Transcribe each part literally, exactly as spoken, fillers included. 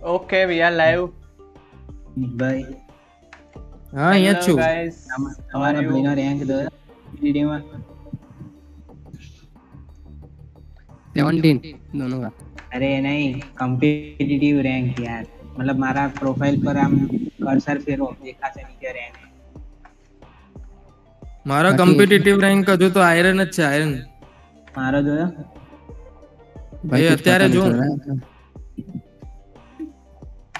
Okay, we are live. Bye. Ah, hello guys. हमारा बिना rank दो video में seventeen दोनों का. अरे नहीं competitive rank यार. मतलब हमारा profile पर हम cursor फेरो देखा से नीचे rank. हमारा competitive rank का जो तो iron अच्छा iron. हमारा जो भाई अत्यारे जो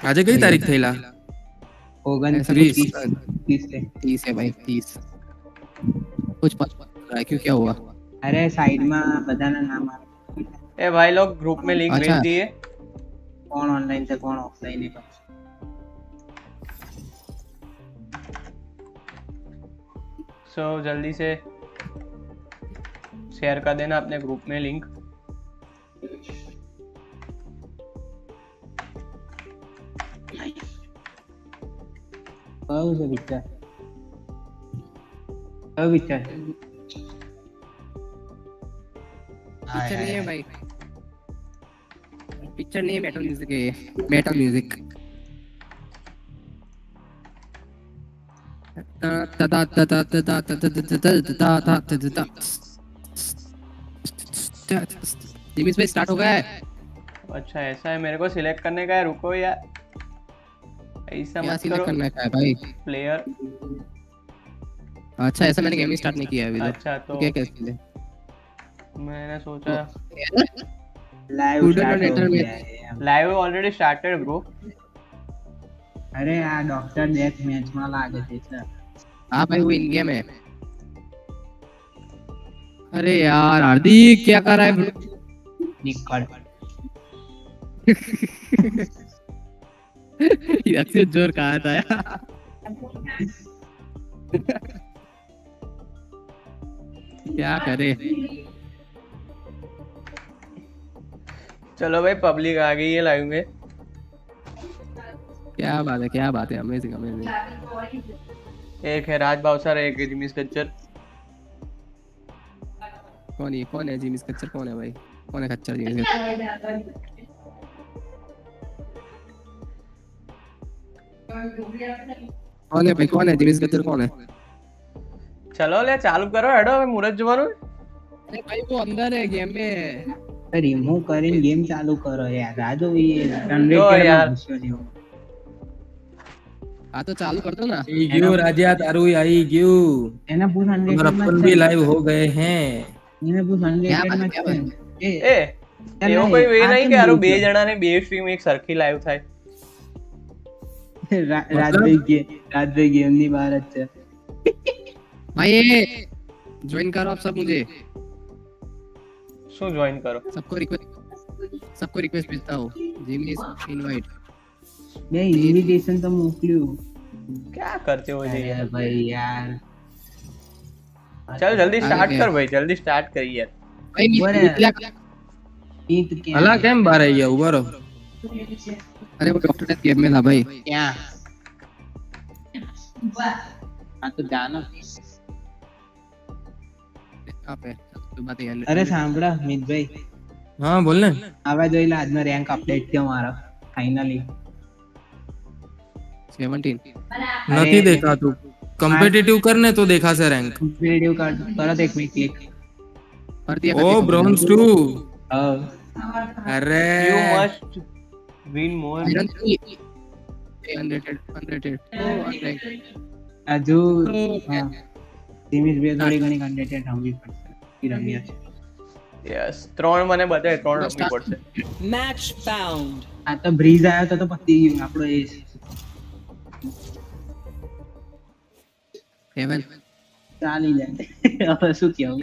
આજે કઈ તારીખ થઈલા ઓગણત્રીસ है भाई तीस कुछ पांच रहा क्यों क्या हुआ अरे साइड में बताना नाम ए भाई लोग ग्रुप में लिंक भेज दिए कौन ऑनलाइन से कौन ऑफलाइन है सो जल्दी से शेयर कर देना अपने ग्रुप में link Pause Victor. Oh Victor. Picture नहीं है भाई. Picture नहीं है battle music है. Battle music. ता ता ता ता ता ता ता ता ता ता ता ता ता. Jimish भाई start हो गया है. अच्छा ऐसा है मेरे को select करने का है रुको यार. ऐसा मत करो करना है भाई प्लेयर अच्छा ऐसा मैंने गेम स्टार्ट नहीं किया अभी तक अच्छा तो क्या कैसे ले मैंने सोचा लाइव स्टार्टर में लाइव ऑलरेडी स्टार्टेड ब्रो अरे यार डॉक्टर डेथ मैच में लागे थे सर हां भाई वो इन गेम है अरे यार हार्दिक क्या कर रहा है ब्रो निकल यार जोर कहाँ था यार क्या करे चलो भाई पब्लिक आ गई है लाइव में क्या बात है क्या बात है अमेजिंग अमेजिंग एक है राज बाउसर एक है जिमिश गज्जर कौन है कौन है जिमिश गज्जर कौन है भाई कौन है गज्जर जिमिश गज्जर कौन है भाई कौन है जिमिश गज्जर कौन है चलो ले चालू करो हेडो मैं मुरत जुबान अरे भाई वो अंदर है गेम में अरे रिमूव करें गेम चालू करो यार राजू ये रन रेट के यार हां तो चालू कर दो ना यू राजा तारू आई यू है ना पूरा हंड्रेड और अपन भी लाइव हो गए हैं मैंने पूरा हंड्रेड में ए ए એવો કોઈ વે નહીં કે આરો બે જણા ને બે સ્ટ્રીમ એક સરખી લાઈવ થાય રાતભાઈ કે રાતભાઈ ગેમ ની બહાર જ છે ભાઈ જોઈન કરો આપ સબ મુજે શું જોઈન કરો सबको रिक्वेस्ट सबको रिक्वेस्ट भेजता हूं जिमिश इनवाइट मैं इनविटेशन तो મોકલ્યું क्या करते हो यार भाई यार चल जल्दी स्टार्ट कर भाई जल्दी स्टार्ट कर यार भाई नींद के हला કેમ બહાર આયા ઉભા રહો अरे वो डॉक्टर डेथ गेम में था भाई क्या हां तो जाना कहां पे सुबह तैयार अरे सांभड़ा मित भाई हां बोल ना आवाज होईला आज में रैंक अपडेट थयो मारो फाइनली seventeen नहीं देखा तू कॉम्पिटिटिव करने तो देखा से रैंक वीडियो कर परत एक मिनट क्लिक कर दिया ओ ब्रोंज टू अरे you must win more unrated unrated अजू Jimish બે થોડી ઘણી unrated રમવી પડશે રમ્યા છે યસ ત્રણ મને બતાય ત્રણ રમવી પડશે મેચ બાઉન્ડ આ તો બ્રીઝ આયો તો તો પતી ગયું આપણો એ સેવન ચાલી જાય હવે શું કેવું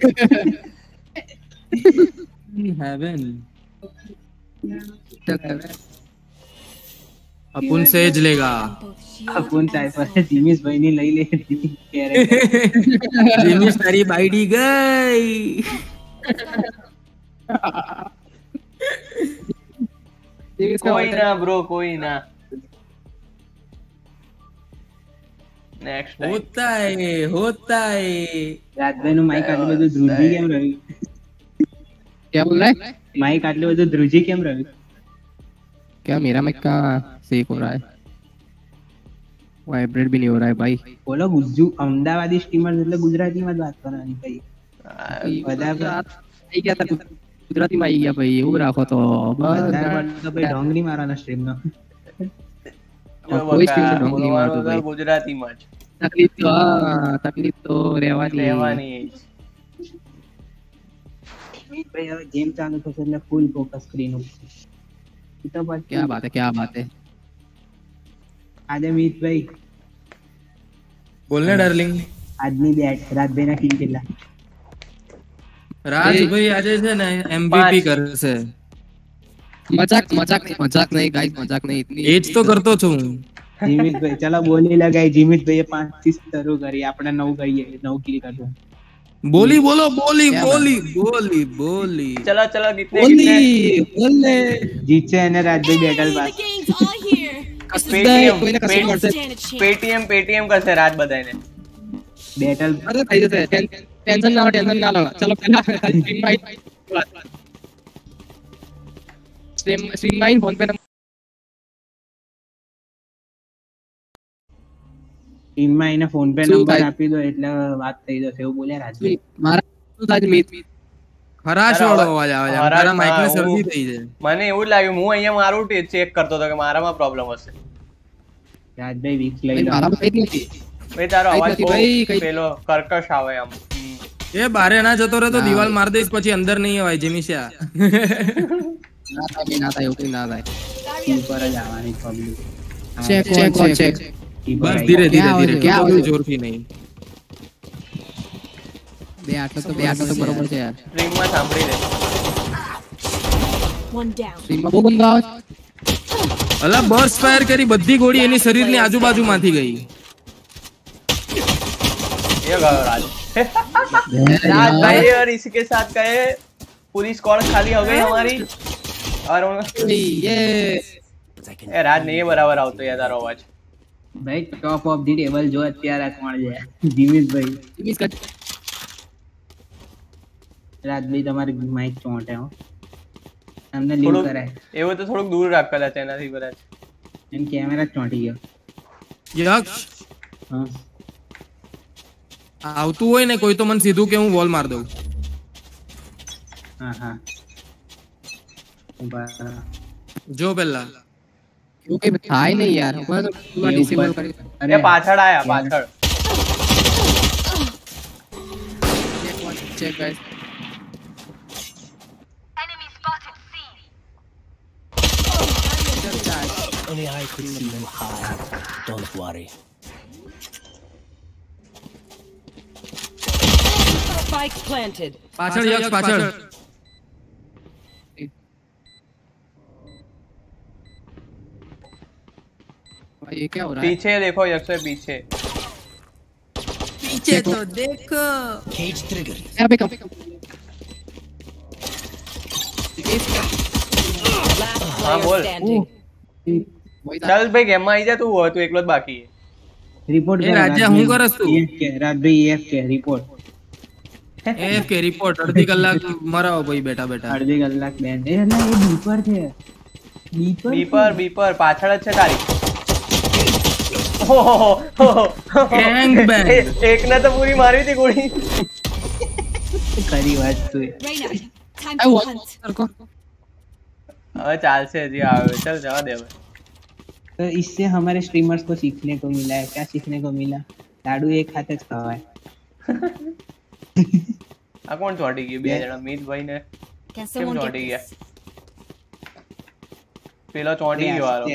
હેવન अपुन सेज लेगा अपुन चाय पर जिमिश भाई ने ले ले कह रहे जिमिश तेरी बाईडी गई कोई ना ब्रो कोई ना नेक्स्ट टाइम होता है होता है रात में नो माइक आटले बधु ध्रुजी केम रही क्या बोल रहा है माइक आटले बधु ध्रुजी केम रही क्या मेरा माइक का सेक हो रहा है? वाइब्रेट भी नहीं हो रहा है भाई। बोलो गुज्जू अहमदाबादी स्ट्रीमर मतलब गुजराती में बात कर रहा है भाई। बता बात ये क्या था गुजराती में आया भाई? वो रखो तो बस भाई ढोंगरी मारा ना स्ट्रीम ना कोई स्ट्रीम में ढोंगरी मार दो भाई गुजराती में। तकलीफ तो तकलीफ तो रेवानी रेवानी भाई। अब गेम चालू तो करना फुल फोकस स्क्रीन ऊपर। तो बात क्या बात है क्या बात है। आजा मीत भाई बोलना डार्लिंग। आदमी बैठ रात देना टीम खेला राज भाई आज से ना एमवीपी कर से। मजाक मजाक मजाक नहीं गाइस मजाक नहीं इतनी एज तो करतो છું જીમિત ભાઈ। चला બોલી લગાય જીમિત ભાઈ પાંચ સ્તરો કરી આપણે નવ કરીએ નવ કિલ કરજો। બોલી બોલો બોલી બોલી બોલી બોલી चला चला कितने कितने बोले जीते ने राज भाई बैटल पास पेटीएम पेटीएम का से रात बताए ने बैटल। अरे भाई से टेंशन ना टेंशन ना लो। चलो पहला stream mine stream stream mine phone पे स्ट्रीम माइन फोन पे नंबर આપી દો એટલે વાત થઈ જશે એવું બોલ્યા રાજભાઈ। મારા તો આજ મીત ખરાશ વાળો અવાજ આવે છે મારા માઈક ને શરદી થઈ છે। મને એવું લાગ્યું હું અહીંયા મારું ટેસ્ટ ચેક કરતો તો કે મારામાં પ્રોબ્લેમ હશે। રાજભાઈ વીક લઈ લો મારા કઈ નથી ભાઈ તારો અવાજ બહુ પેલો કર્કશ આવે આમ। એ બારે ના જતો રહે તો દીવાલ માર દેસ પછી અંદર નહીં આવે જીમિશા ના થાય ના થાય ઓકે ના થાય ઉપર જ આવવાની પ્રોબ્લેમ। ચેક ચેક ચેક બસ ધીરે ધીરે ધીરે ક્યાં જોરથી નહીં બે આટલો તો બે આટલો તો બરોબર છે યાર। સ્ટ્રીમમાં સાંભળી લે વન ડાઉન સ્ટ્રીમમાં બો બંદા અલા બર્સ્ટ ફાયર કરી બધી ગોળી એની શરીરની આજુબાજુમાંથી ગઈ। ये गाओ राज राज भाई और इसके साथ गए पूरी स्क्वाड खाली हो गई हमारी। और ये ए राज नहीं बराबर આવતો યાર તારો અવાજ ભાઈ। ટોપ ઓફ ધ ટેબલ જો અત્યારે કોણ છે? જીમિશ ભાઈ જીમિશ કટ રાજ ભાઈ તમારી માઈક ચોંટે હો તમને લીવ કરાય એવો તો થોડું દૂર રાખેલા છે એનાથી બરાબર એમ કેમેરા ચોંટી ગયો યક્ષ। હા આવતું હોય ને કોઈ તો મને સીધું કે હું વોલ માર દઉં। હા હા જો પેલા શું કે થાય નહીં યાર ઉપર તો ડિસેબલ કરી। અરે પાછળ આયા પાછળ check one check guys enemy spotted see ઓલી I could see them high don't worry spike planted pachad yax pachad bhai ye kya ho raha hai? piche dekho yax se piche piche to dekho cage trigger abhi kam ha bol chal bhai game mein aa ja tu tu eklo baki hai report kar raja hu karas tu raat bhai ef ke report F के report अर्धी कलाक मराओ भाई बेटा बेटा अर्धी कलाक ban ए ना ये बीपर छे बीपर बीपर बीपर પાછળ જ છે તારી। ઓહો ગેંગ બેંગ એક ને તો પૂરી મારી હતી ગોળી કરી વાત તો આ વોટ સરકો હવે ચાલશે જી આવે चल જવા દે ભાઈ। तो इससे हमारे स्ट्रीमर्स को सीखने को मिला है क्या? सीखने को मिला लाडू एक हाथ से खावा है। આ કોણ ચોટી ગયું? બે જણા મીતભાઈ ને કેમ ચોટી ગયા? પેલો ચોટી ગયો આરો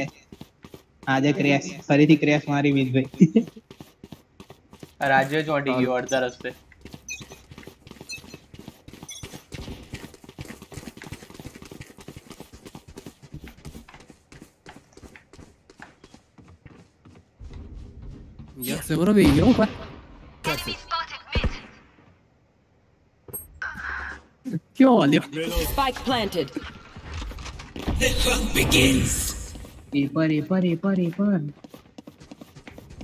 આજે ક્રેશ ફરીથી ક્રેશ મારી મીતભાઈ। રાજ્ય ચોટી ગયો અડધા રસ્તે યસ બરો બે ગયો પર क्यों वाले spike planted the hunt begins ऊपर ऊपर ऊपर ऊपर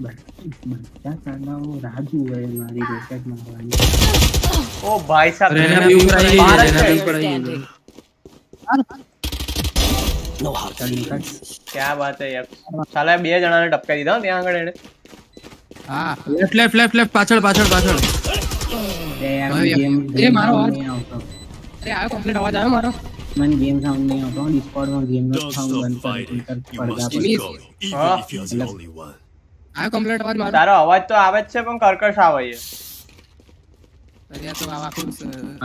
बच्चा करना वो राजू है हमारी बैठक मारवानी। ओ भाई साहब रेना भी ऊपर आई है रेना भी ऊपर आई है यार नो क्या बात है यार साला બે જણાને ટપકાઈ દીધા ત્યાં આગળ એને હા લેફ્ટ લેફ્ટ લેફ્ટ લેફ્ટ પાછળ પાછળ પાછળ એ મારો અવાજ અરે આયો કમ્પ્લીટ અવાજ આયો મારો મને ગેમ સાઉન્ડ નહી આવતો Discord માં ગેમ નો સાઉન્ડ બંધ કરી પડદા પર આયો કમ્પ્લીટ અવાજ મારો તારો અવાજ તો આવે જ છે પણ કર્કશ આવે છે અરે તો આવા કુછ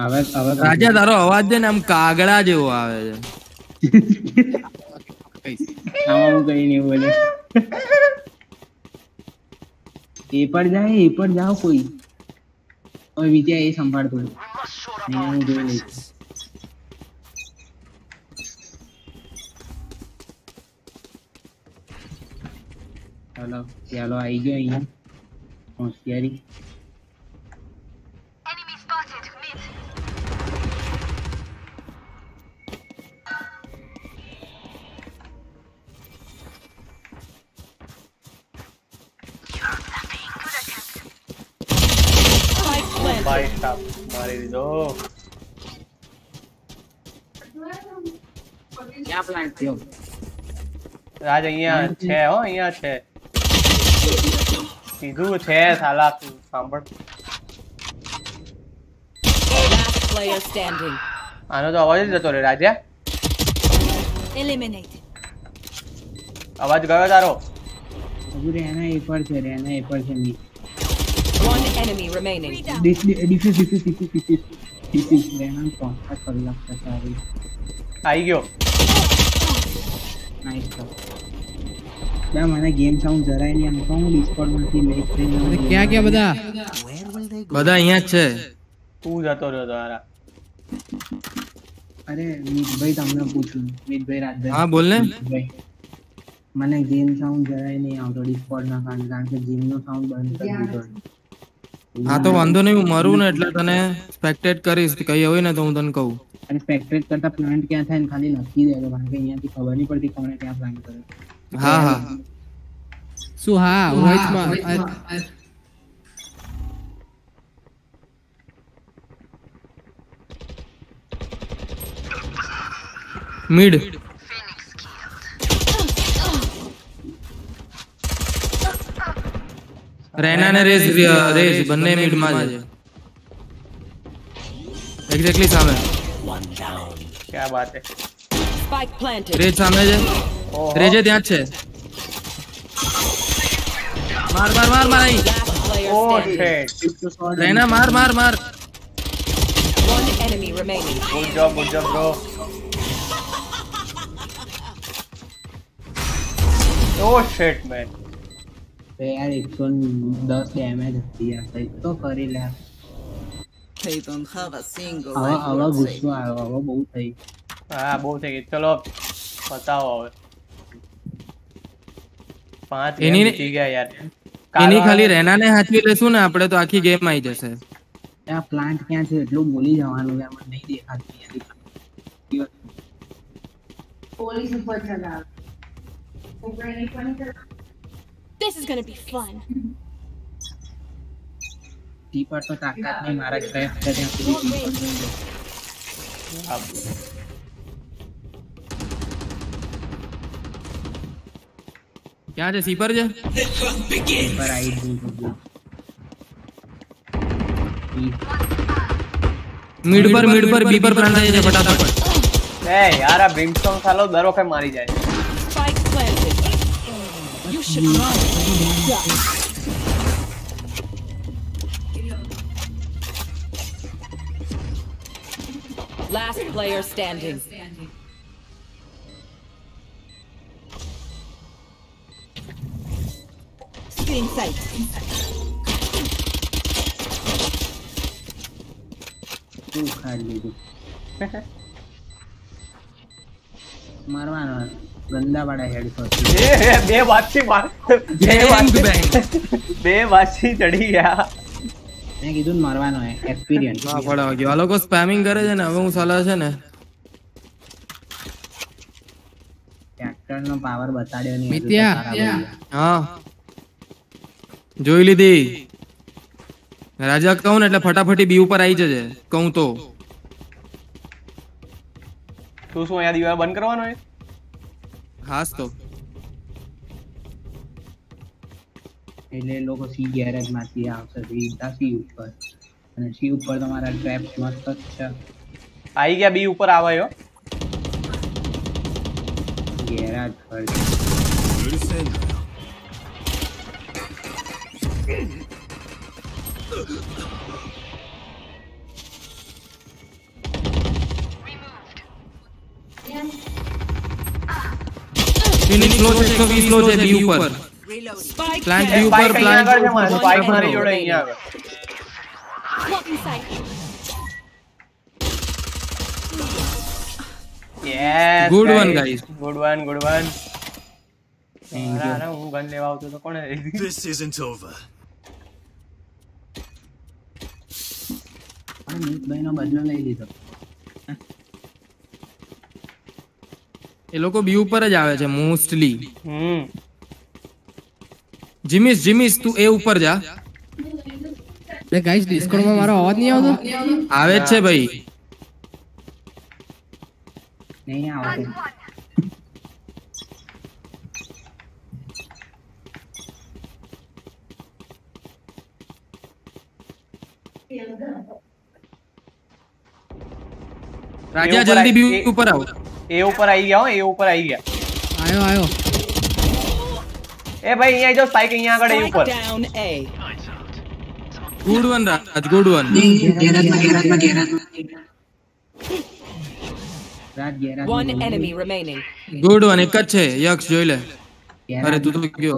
આવે આવે રાજા તારો અવાજ દે ને આમ કાગડા જેવો આવે છે આમાં હું કઈ નહી બોલે એ પર જાય એ પર જાઓ કોઈ ઓય વિદ્યા એ સંભાળ થોડું હું જોઈ લઈ ચાલો ચાલો આવી ગયો અહીંયા હોશિયારી જો ક્યાં પ્લાન્ટ થયો રાજ અહીંયા છે હો અહીંયા છે સીધું છે સાલા તું સાંભળ player standing આનો તો અવાજ જ જતો રે રાજા eliminate અવાજ ગયો તારો હજુ રેના એ પર છે રેના એ પર છે મી one enemy remaining this this is this is this is this is man contact kar lakta sari aai gyo nice na mana game sound jara nahi anko hu Discord માંથી મેક થઈ ગયો અરે ક્યાં ક્યાં બધા બધા અહીંયા છે તું જતો રહ્યો તારા અરે મીત ભાઈ તમને પૂછું મીત ભાઈ રાજભાઈ હા બોલ ને મને game sound જરા નહી આવતો Discord ના કારણે કારણ કે game નો sound બંધ કરી દીધો હા તો વાંધો નહીં હું મરું ને એટલે તને સ્પેક્ટેટ કરીશ કઈ હોય ને તો હું તને કહું અને સ્પેક્ટેટ કરતા પ્લાન્ટ ક્યાં થાય ને ખાલી લખી દેજો કારણ કે અહીંયાથી ખબર નહી પડતી કોણે ક્યાં પ્લાન્ટ કરે હા હા શું હા વોઇસ માં મિડ રેના ને રેસ રેસ બંને મિડ માં છે એક્ઝેક્ટલી સામે શું વાત છે સ્પાઇક પ્લાન્ટેડ રેસ સામે છે રેજે ત્યાં જ છે માર માર માર માર અહીં ઓ શેટ રેના માર માર માર one enemy remaining good job good job bro oh shit man यार one ten डैमेज दिया सही तो करी ले सही तो have a single हां हां गुस्सा आया हां बहुत થઈ हां बहुत થઈ चलो बताओ पांच એની થઈ ગયા યાર એની ખાલી રેના ને હાચવી લેશું ને આપણે તો આખી ગેમ આવી જશે આ પ્લાન્ટ ક્યાં છે એટલું બોલી જવાનું યાર મને નહી દેખાતી પોલીસ ઉપર ચલાવ ઉપર ની પણ This is going to be fun. Deeper to ताकत नहीं मारा गया है अब क्या है सीपर जे पर आई मिड पर मिड पर बी पर प्लांट है फटाफट ए यार आ ब्रिमस्टोन सालो दर वक्त मारी जाए should run last player standing screen sight tu khad le do marwana गंदा बड़ा हेडशॉट ये बे वाची मार बे वाची बे वाची चढ़ी गया मैं કીધું મારવાનો હે એક્સપિરિયન્સ ના પડવા ગયો આ લોકો સ્પેમિંગ કરે છે ને હવે હું સાલા છે ને ટ્રેક્ટરનો પાવર બતાડ્યો નહી મિત્યા હા જોઈ લીધી રાજા કહું ને એટલે ફટાફટી બી ઉપર આવી જજે કહું તો તું શું અહીંયા દીવા બંધ કરવાનો હે खास तो पहले लोगों सी ग्यारह मारती है आंसर भी दस ही ऊपर અને સી ऊपर તમારા ટ્રેપ મસ્ત છે આવી ગયા બી ઉપર આવાયો ગ્યારહ ફર Phoenix close one twenty close है B ऊपर plant B ऊपर plant spike मारी जोड़े यहीं आवे yes good one guys good one good one ना ना वो गन लेवा होतो तो कोण है this isn't over अमित भाई ना बदला ले ली तो ये लोगों बी ऊपर જ આવે છે મોસ્ટલી હમ જીમિશ જીમિશ તું એ ઉપર જા લે ગાઈસ Discord માં મારો અવાજ નહી આવતો આવે છે ભાઈ નહી આવતો રાજા જલ્દી બી ઉપર આવો ए ऊपर आई गया हूं ए ऊपर आई गया आयो आयो ए भाई यहां आ जाओ स्पाइक यहां आगे ऊपर good one Raj good one garage में गैराज में garage Raj garage one enemy remaining good one एक જ છે યક્ષ જોઈ લે અરે તું તો ગયો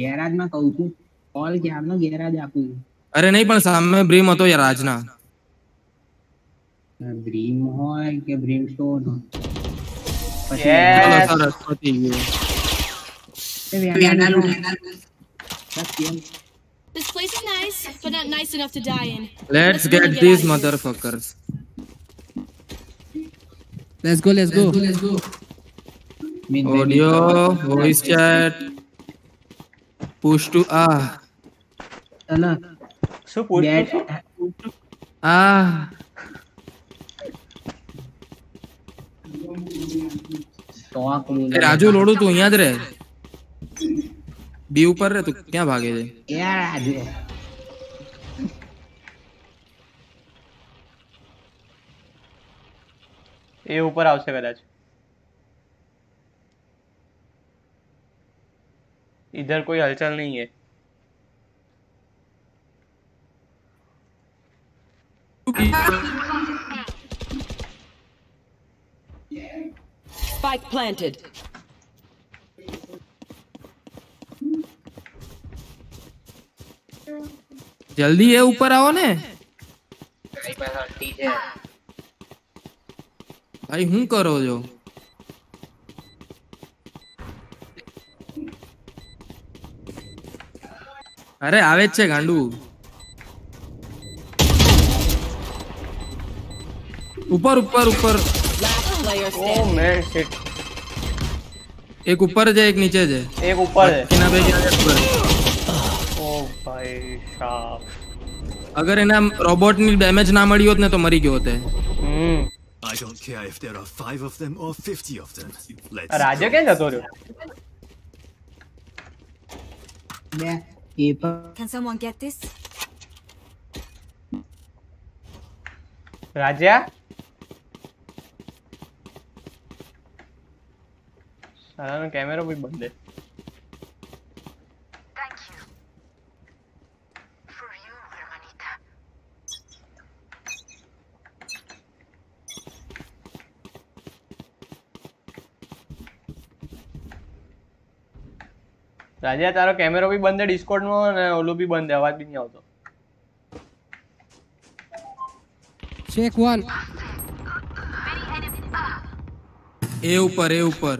ગેરાજ માં કહું છું ઓલ ગેમ નો ગેરાજ આપું અરે નહીં પણ સામે બ્રીમ હતો યાર આજના બ્રીમ હોય કે બ્રીમ સ્ટોન પછી ચાલો સરસ પતી ગયો એ વેના લૂટ This place is nice but not nice enough to die in Let's get these motherfuckers Let's go let's go let's go audio voice chat push to ah ala so push to ah Raju लोडू तू यहां रे B ऊपर रे तू क्या भागे रे यार राजू ए ऊपर આવશે કદાચ इधर कोई हलचल नहीं है Spike planted. जल्दी ये ऊपर आओ ने भाई हूं करो जो अरे आवे छे गांडू ऊपर ऊपर ऊपर Oh man shit एक ऊपर है एक नीचे है एक ऊपर है किना पे किना ऊपर ओ भाई साहब अगर इना रोबोट ने डैमेज ना मळी होत ने तो मरी गयो होते हम I don't care if there are five of them or fifty of them Let's राजा के जतो रे मैं ये Can someone get this राजा सारा ना कैमरा भी बंद है थैंक यू फॉर यू रमणिता राजा तारो कैमरा भी बंद है डिस्कॉर्ड में और ओलो भी बंद है आवाज भी नहीं आवतो चेक वन ए ऊपर ए ऊपर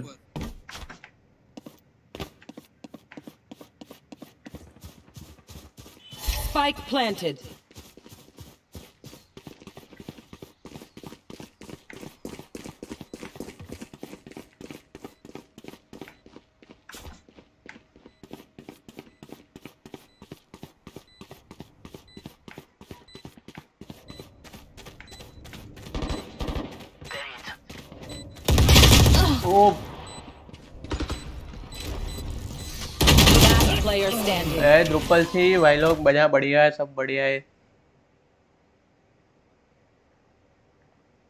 Spike planted. Oh, player standing. Hey, Drupal थी भाई लोग बजा बढ़िया है सब बढ़िया है।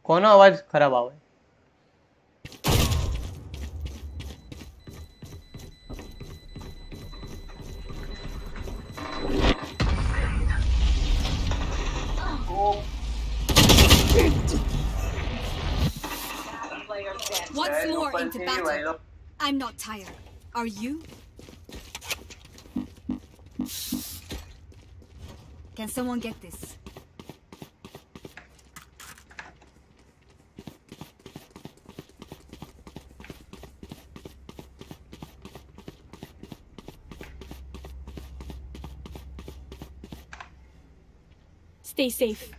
कौन आवाज खराब आवे? Once more into battle. I'm not tired. Are you? Can someone get this? Stay safe.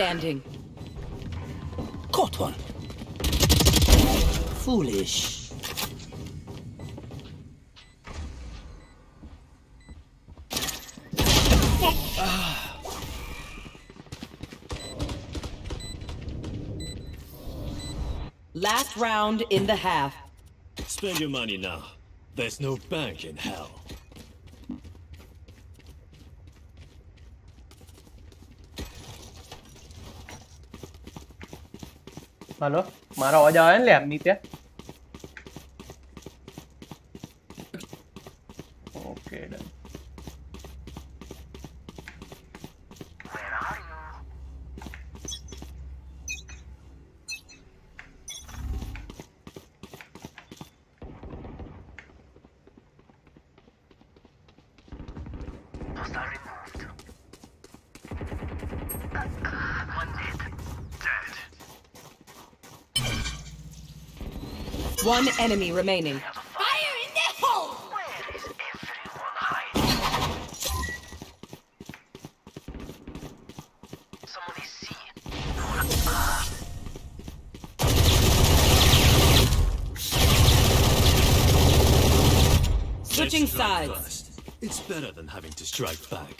Standing. Caught one. Foolish. Ah. Last round in the half. Spend your money now. There's no bank in hell. Hello मारा आवाज आया ने लेम नीचे okay done where are you sorry One enemy remaining. Fire in the hole! Where is everyone hiding? Someone is seen. Switching sides. First. It's better than having to strike back.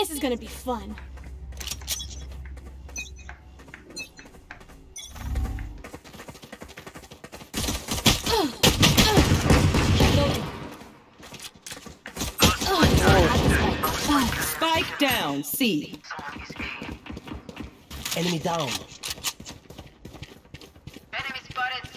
This is gonna be fun. Spike down, C. Enemy down. Enemy spotted, C.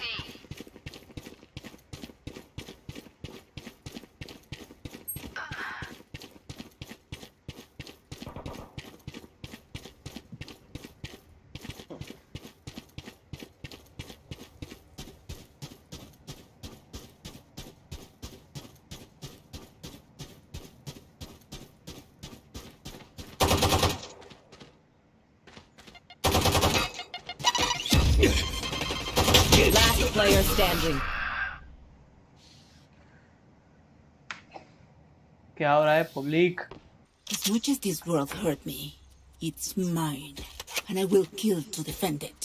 Player standing. क्या हो रहा है public? As much as this world hurt me, it's mine, and I will kill to defend it.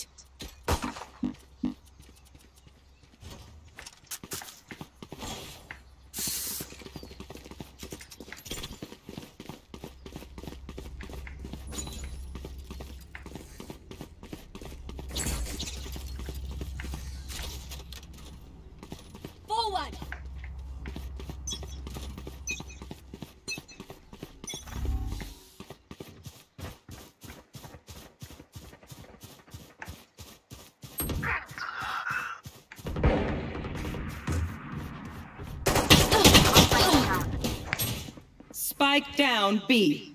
Spike down B.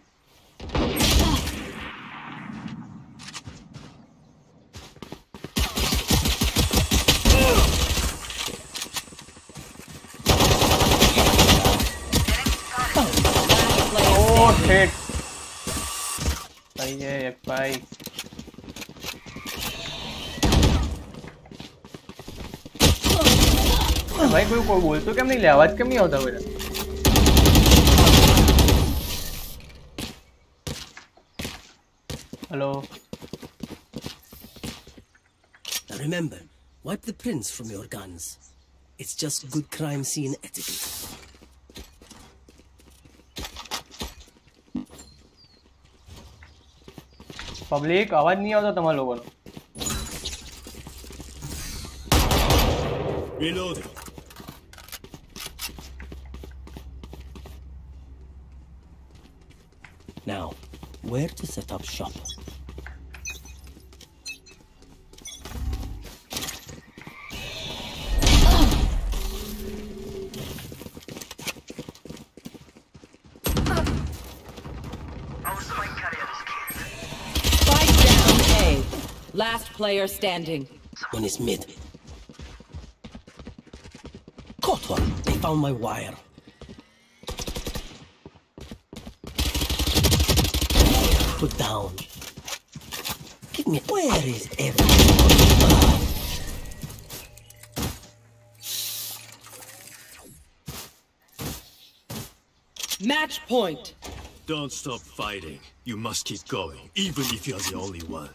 Hit. सही है भाई. भाई कोई कोई बोल तो क्या नहीं ले आवाज कम ही होता है मेरा. Hello. Remember, wipe the prints from your guns. It's just good crime scene etiquette. Public आवाज नहीं आता तुम्हारे लोगों को. Reload now where to set up shop. Last player standing. One is mid. Caught one. They found my wire. Put down. Give me. Where is everyone? Match point. Don't stop fighting. You must keep going, even if you're the only one.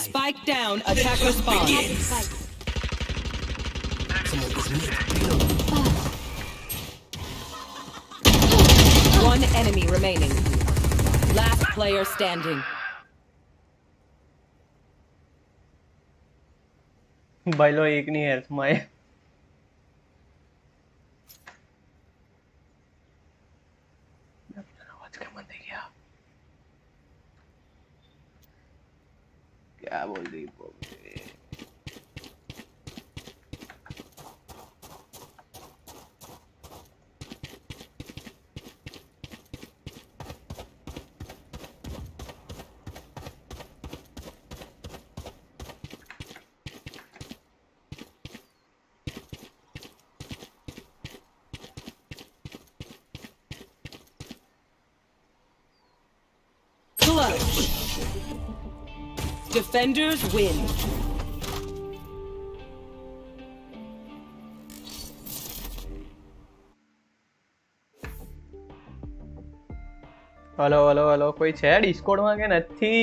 Spike down, attack response. One enemy remaining. Last player standing. By law, ek nahi hai my. क्या बोल रही है Defenders win. Hello, hello, hello. कोई है Discord में क्या नहीं?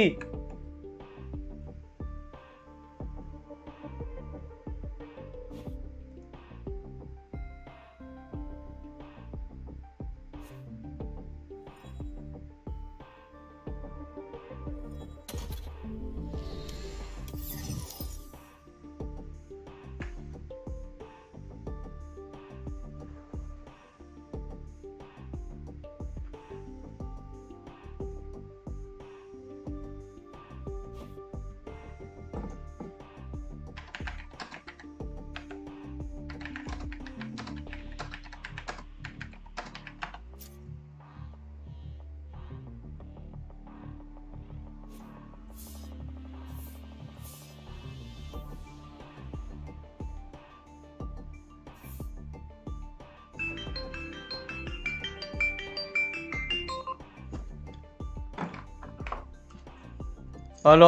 Hello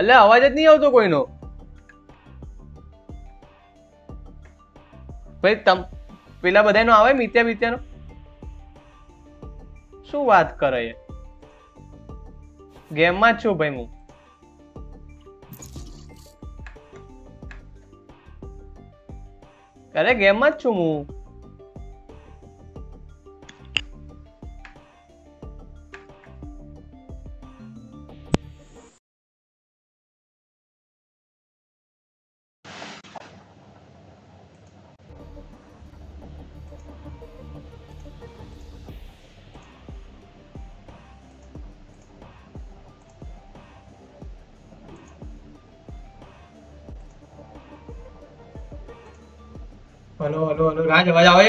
अल्लाह आवाज नहीं आवतो कोई नो भाई तम पेला बधायनो आवे मीत्या मीत्यानो શું વાત કરે છે ગેમ માં છું ભાઈ હું अरे गेम मत चुमू। हेलो हेलो हेलो राज आवाज आवे।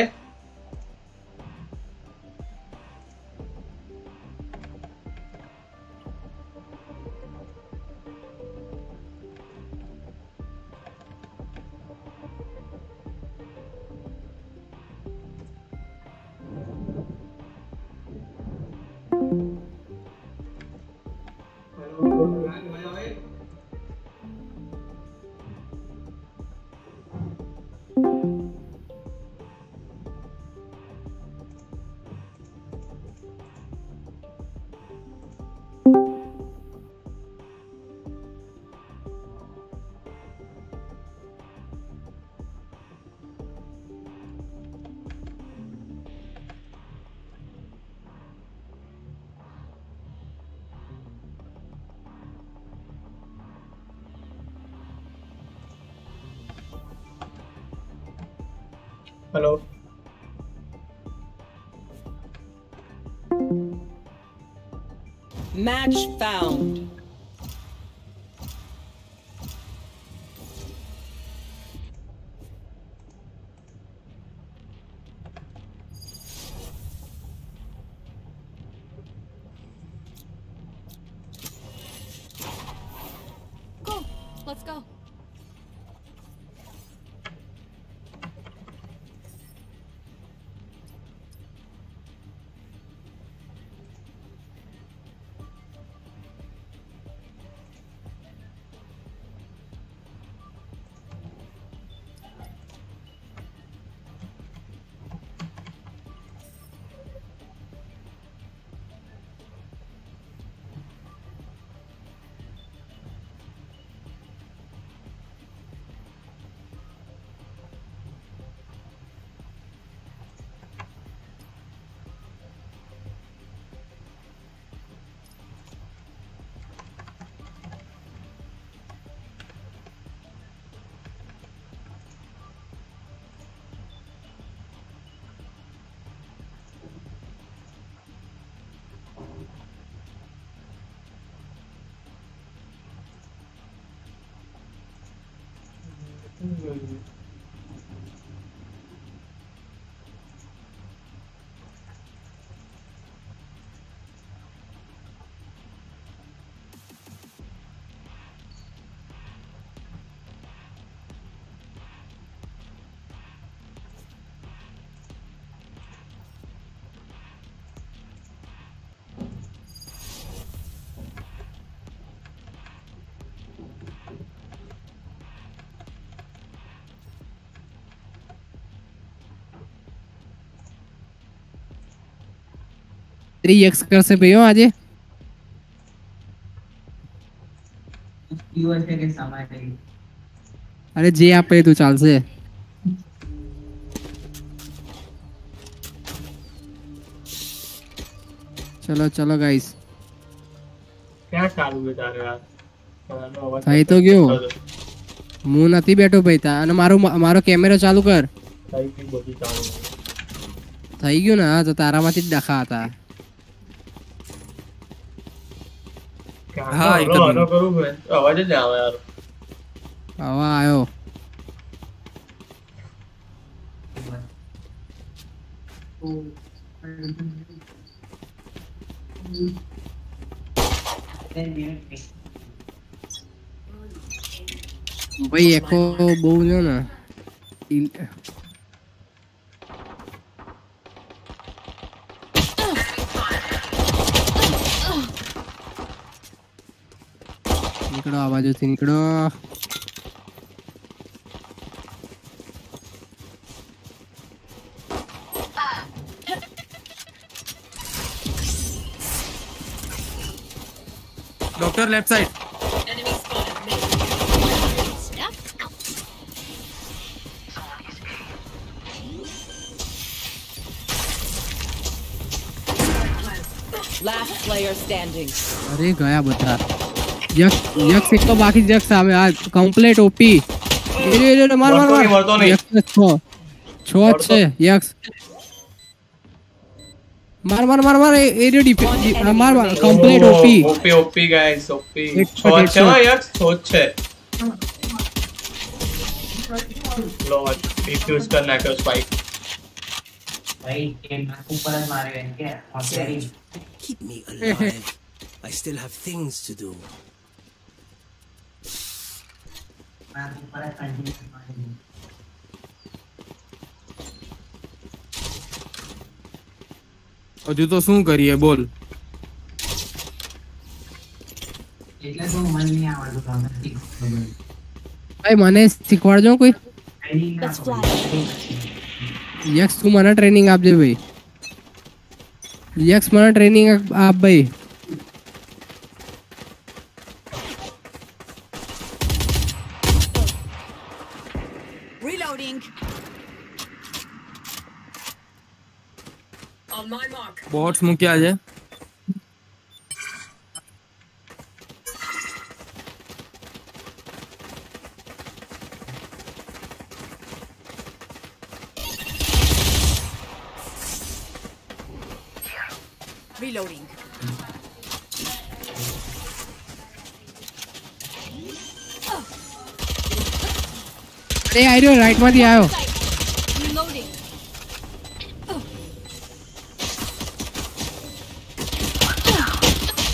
Hello match found. Go, let's go. Three X कर से पे हो आज यूएस के सामने। अरे जे आप पे तू चाल से चलो चलो गाइस क्या चालू बेटा यार भाई तो क्यों मुंह नथी बैठो भाई ता અને મારો મારો કેમેરો ચાલુ કર થઈ ગયું બોધી ચાલુ થઈ ગયું ના તો તારામાંથી જ ડખા હતા। हाँ एकदम रो करू मैं आवाज नहीं आवे यार आवा आयो ओ भाई एको बोलयो ना निकलो आवाजों से निकलो। Doctor left side Last player standing. अरे गया बता यक्ष यक्ष एक तो बाकी यक्ष आवे आज कंप्लीट ओपी रे रे मार मार मार मर तो नहीं यक्ष छो अच्छे यक्ष मार मार मार मार एरिया डिफेंस मार मार complete OP OP OP guys OP छो अच्छे ना यक्ष छो अच्छे लॉर्ड डिफ्यूज करना है स्पाइक भाई के ऊपर मारे हैं क्या हॉस्टेरी keep me alive I still have things to do मैं ऊपर कंटिन्यू मारूं अजू तो શું કરીએ બોલ એટલે તો મન નહી આવતું તમને ભાઈ મને શીખવાડજો કોઈ यक्स तू मना ट्रेनिंग आप दे भाई यक्स मना ट्रेनिंग आप भाई रीलोडिंग ऑन माय मार्क बहुत स्मूथ आ जाए reloading hey ayo right ma thi ayo reloading last player standing rena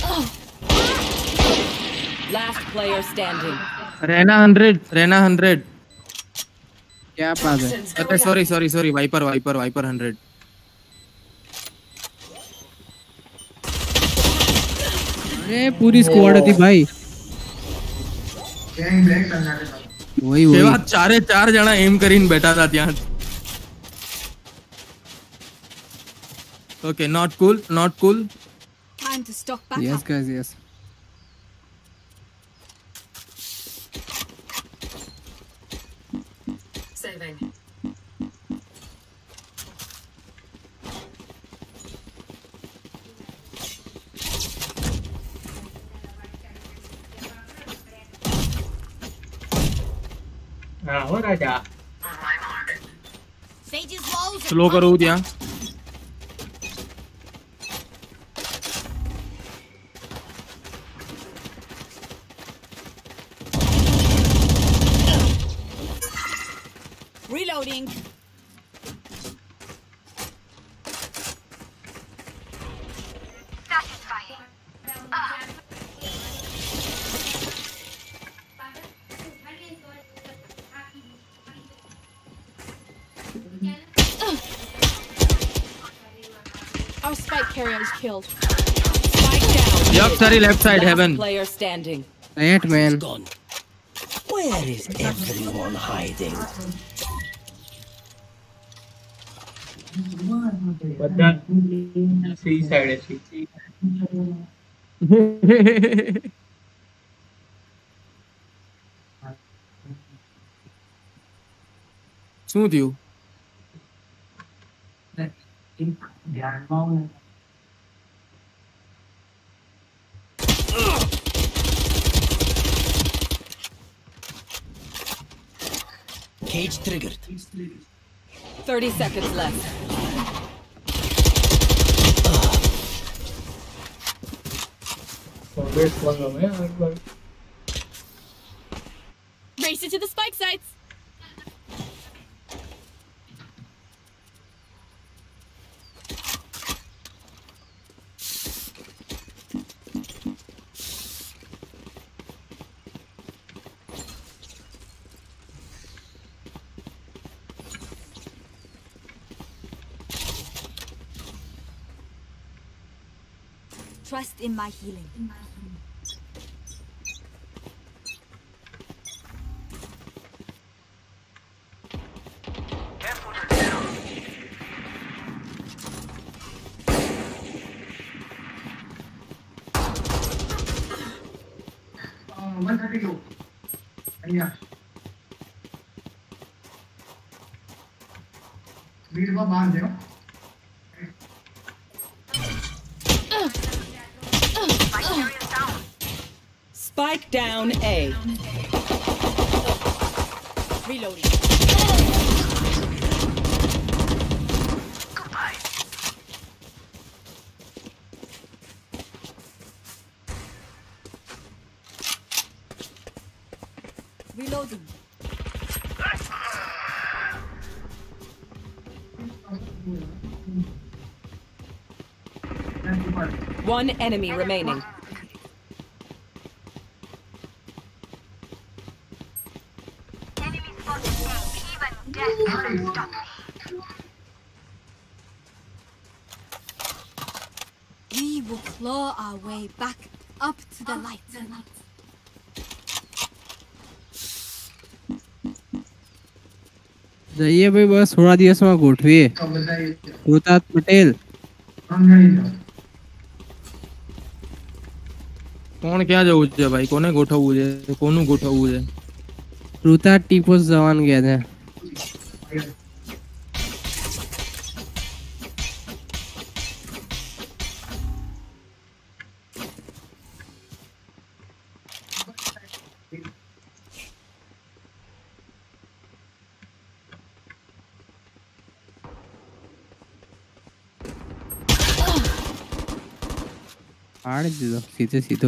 one hundred rena one hundred kya baat hai sorry sorry sorry viper viper viper one hundred ये पूरी squad थी भाई gang break करना था वही वही सेवा चारे चार जना एम करीन बैठा था यहां okay not cool not cool time to stock back yes guys yes saving हां हो रहा क्या स्लो करो दिया reloading killed yup sorry left side last heaven player standing right man where is everyone hiding but that three side three શું થયું ધ્યાન માં cage triggered thirty seconds left so wait for a minute race it to the spike sites trust in my healing in my healing oh one thirty-two anya meet ko baand deo Spike down A. Reloading. Goodbye. Reloading. One enemy remaining. We will claw our way back up to the light. जाइए भाई बस थोड़ा दिया समा गोठिए गोतात पटेल कौन क्या जाऊ छे भाई कोने गोठाऊ छे कोनु गोठाऊ छे रुता टीपोस जवान गया था आड़ दो सीधे सीधे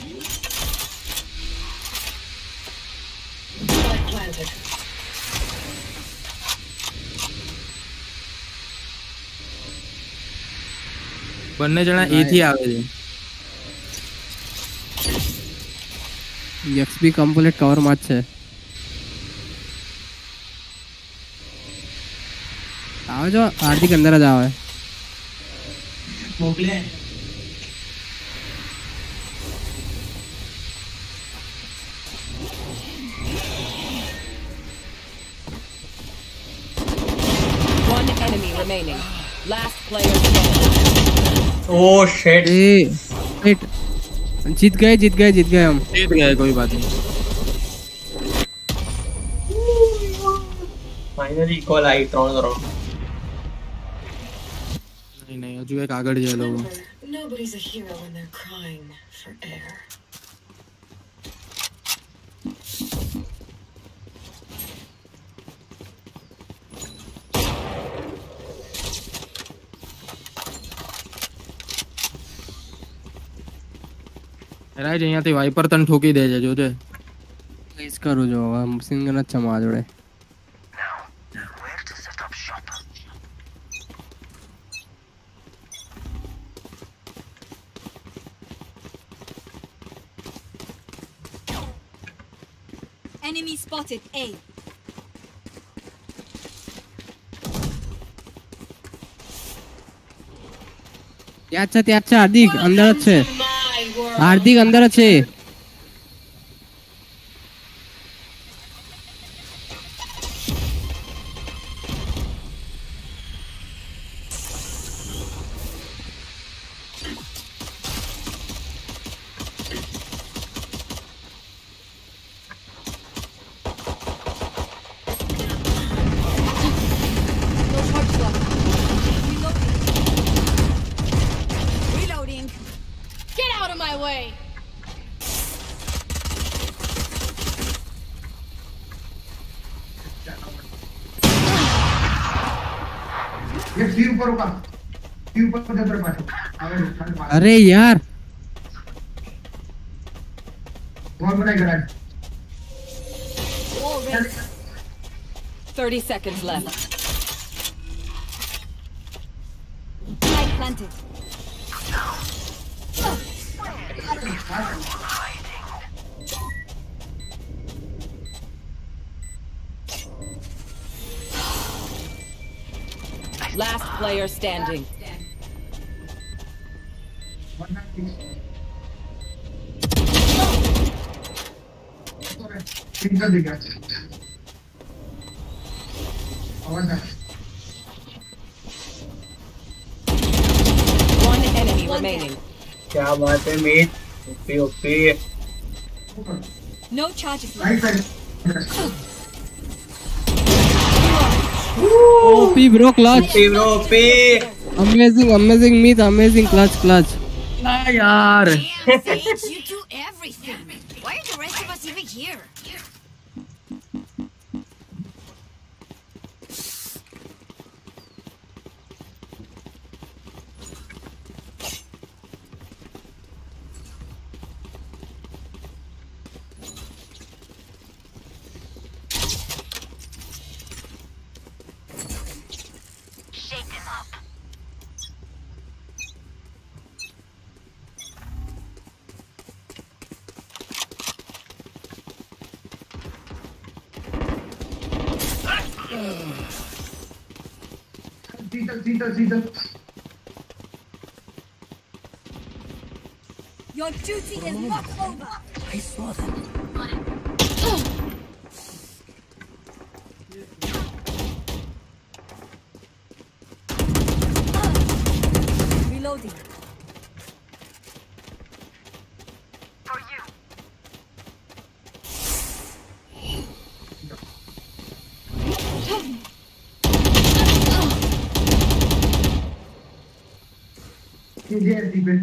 બંને જણા એ થી આવે છે એક્સબી કમ્પ્લીટ કવર માં છે આવજો હાર્દિક અંદર જ આવે મોકલે remaining last player oh shit shit jeet gaye jeet gaye jeet gaye hum jeet gaye koi baat nahi finally call aayi three karo nahi nahi aju ek agar ja lo nobody's a hero when they're crying for air राज यहां ते wiper तन ठोकी दे जो जे please करो जो हम single अच्छा मार जोड़े enemy spotted a क्या अच्छा क्या अच्छा हार्दिक अंदर अच्छे हार्दिक अंदर अच्छे अरे यार कौन बनाएगा राज thirty seconds left I planted last player standing कितना दिखा और ना one enemy remaining. क्या बात है mate OP OP no charges OP bro clutch bro OP amazing amazing meet amazing clutch clutch ना यार Why are the rest of us even here? Your duty is not over. I saw that. Reloading. For you. There, people.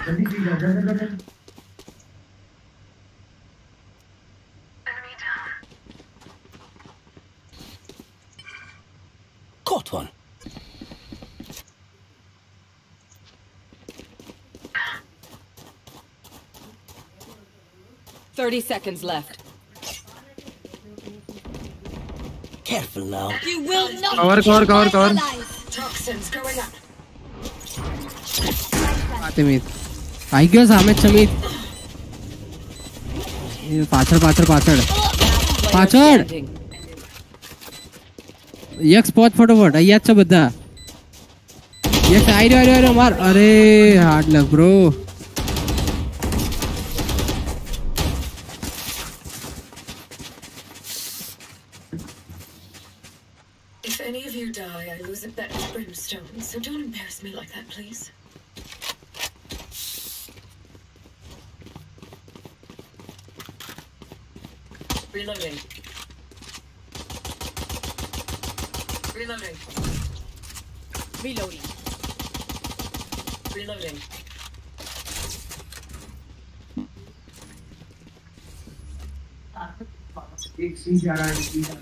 Enemy down. Caught one. Thirty seconds left. Careful now. You will not. Cover, cover, cover, cover. Toxins going up. Atimit. I guess I'm at Chamit. Pachad, pachad, pachad. Pachad. Yak spot for the word. Ayat sabda. Yak I do I do I do mar. Arey hard luck, bro. So don't embarrass me like that, please. Reloading. Reloading. Reloading. Reloading. Ek scene ja raha hai.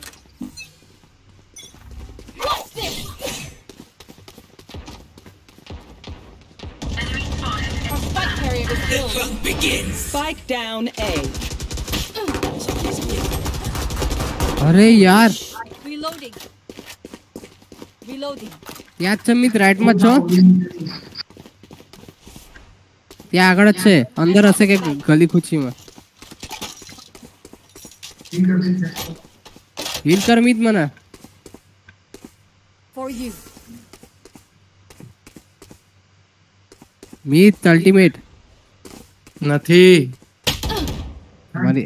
Spike down A. अरे यार reloading reloading यार चमित right मत छो या आगड़ अच्छे अंदर ऐसे के गली खुची में हील कर मित मना for you मित अल्टीमेट નથી મારી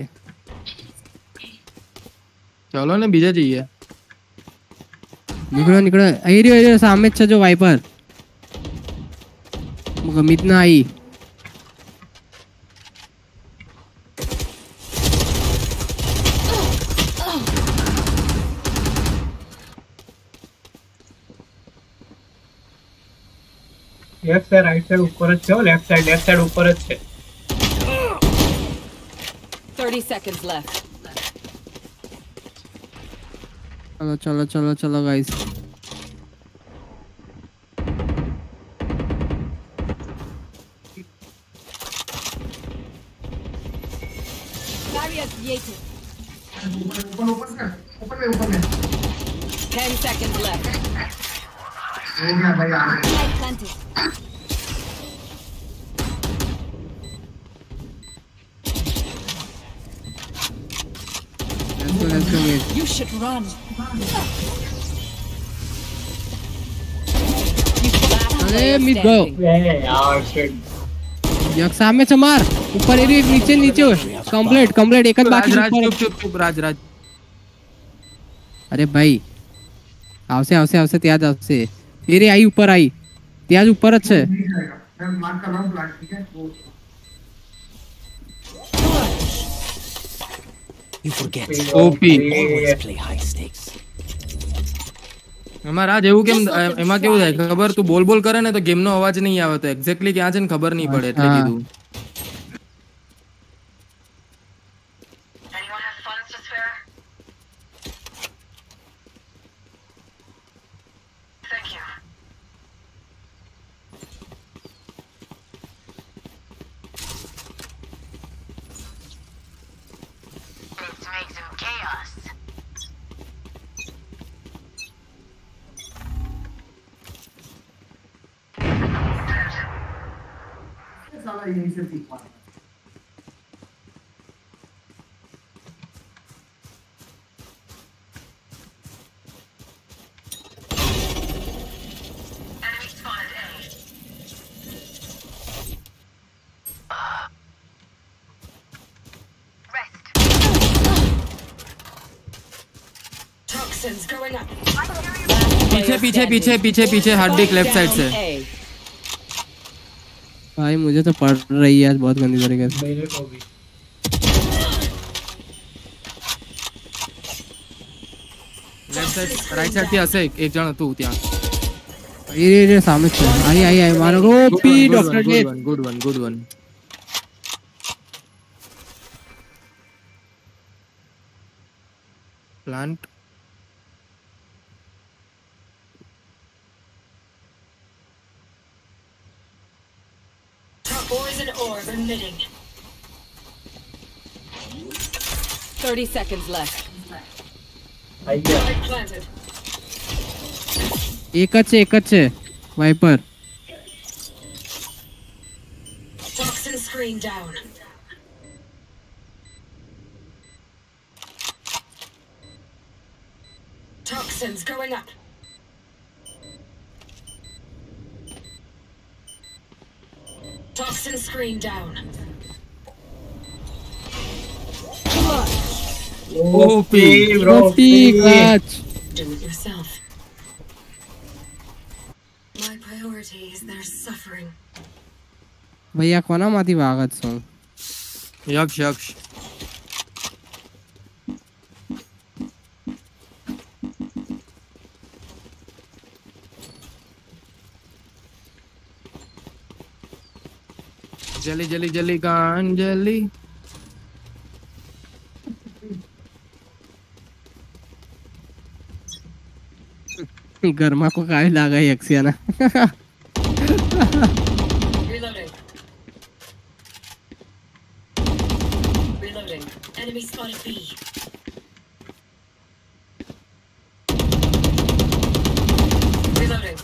ચાલો ને બીજા જઈએ નીકળો નીકળો આઈ રહ્યો આઈ સામે જ છે જો વાઇપર ગમિત ના આઈ લેફ્ટ સાઈડ રાઈટ સાઈડ ઉપર જ છે લેફ્ટ સાઈડ લેફ્ટ સાઈડ ઉપર જ છે thirty seconds left. Chalo, chalo, chalo, chalo, guys. Barrier created. Open, open, open, open, open. Ten seconds left. Oh my God! Light planted. You should run. You अरे miss गयो यार shit. एक सामने से मार ऊपर एरिया एक नीचे नीचे कंप्लीट कंप्लीट एक बाकी चुप चुप चुप राज राज। अरे भाई આવશે આવશે આવશે ત્યાં જ આવશે એરે આઈ ઉપર આઈ ત્યાં જ ઉપર જ છે મેં માર કરવા પ્લાન ઠીક છે you forget OP always play high stakes અમાર આજ એવું કેમ એમાં કેવું થાય ખબર તું બોલ બોલ કરે ને તો ગેમ નો અવાજ નહી આવે તો એક્ઝેક્ટલી ક્યાં છે ને ખબર નહી પડે એટલે કીધું पीछे पीछे पीछे पीछे पीछे हार्दिक लेफ्ट साइड से। भाई मुझे तो पड़ रही है आज बहुत गंदी तरीके से। लेफ्ट साइड राइट साइड क्या से एक जन तू त्या ये ये सामने से आई आई आई मारो ओपी डॉक्टर ने good one good one plant thirty seconds left. एक अच्छे एक अच्छे Viper Toxin screen down. Toxins going up. Toxin screen down. O P bro, catch. Do it yourself. My priority is their suffering. भैया कोना माती भागत सो। यक्ष यक्ष। जल्दी जल्दी जल्दी कान जल्दी गर्मा को काय लागा यक्षियाना reloading reloading enemy spotted B reloading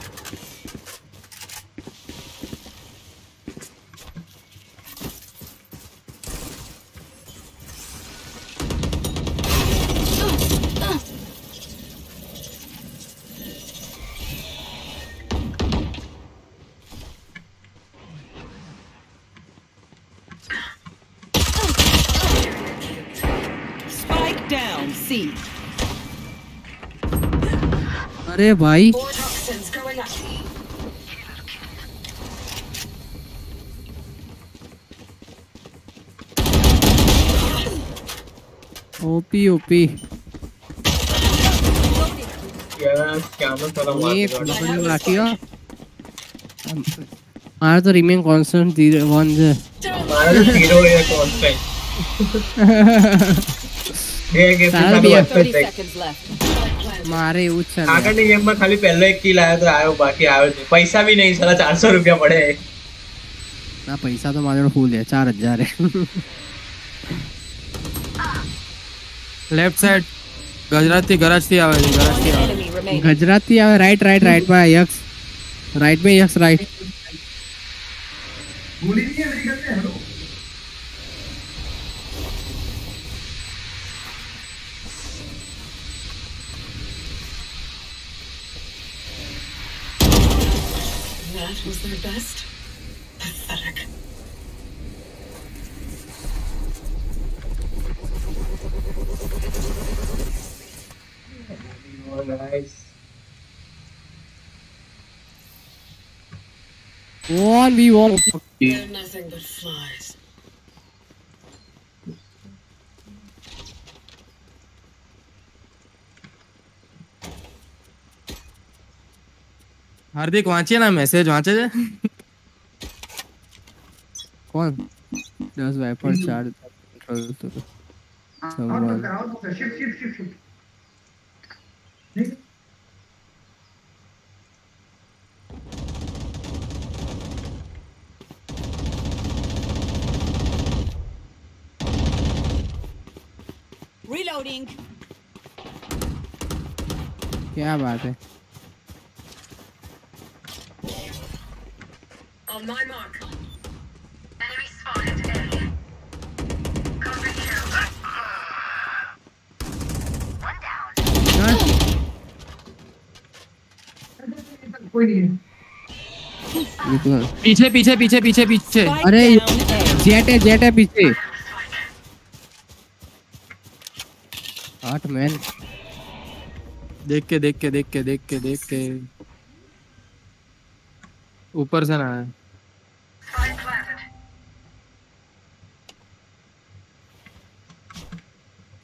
अरे भाई ओपी ओपी तो रिमेन कांस्टेंट जीरो मारे ऊंचा काका ने गेम में खाली पहला एक किल आया तो आयो बाकी आयो नहीं पैसा भी नहीं साला चार सौ रुपया पड़े ना पैसा तो मारे फूल है चार हज़ार है लेफ्ट साइड गुजराती गराजती आवे गराजती गुजराती आवे राइट राइट राइट में यक्स राइट में यक्स राइट गोली नहीं है मेरी करते hello That was their best? Pathetic. Oh, nice. What we want? They're nothing but flies. Hardik वाचिए ना मैसेज वाचे जे कौन दस वाइपर चार कंट्रोल तो सब और शिफ्ट शिफ्ट शिफ्ट Reloading. क्या बात है On my mark. Enemy spotted A. Cover here. One down. Nice. पीछे पीछे पीछे पीछे पीछे अरे जेट है जेट है पीछे आठ मैन देख के देख के देख के देख के देख के ऊपर से ना है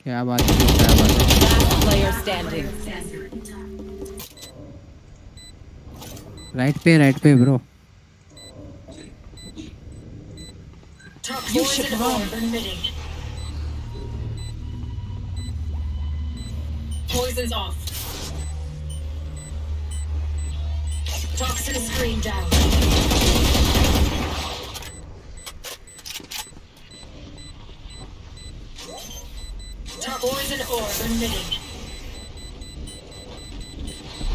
क्या बात है क्या बात है राइट पे राइट पे bro Poison's off. Toxin screen down. Poison orb emitting.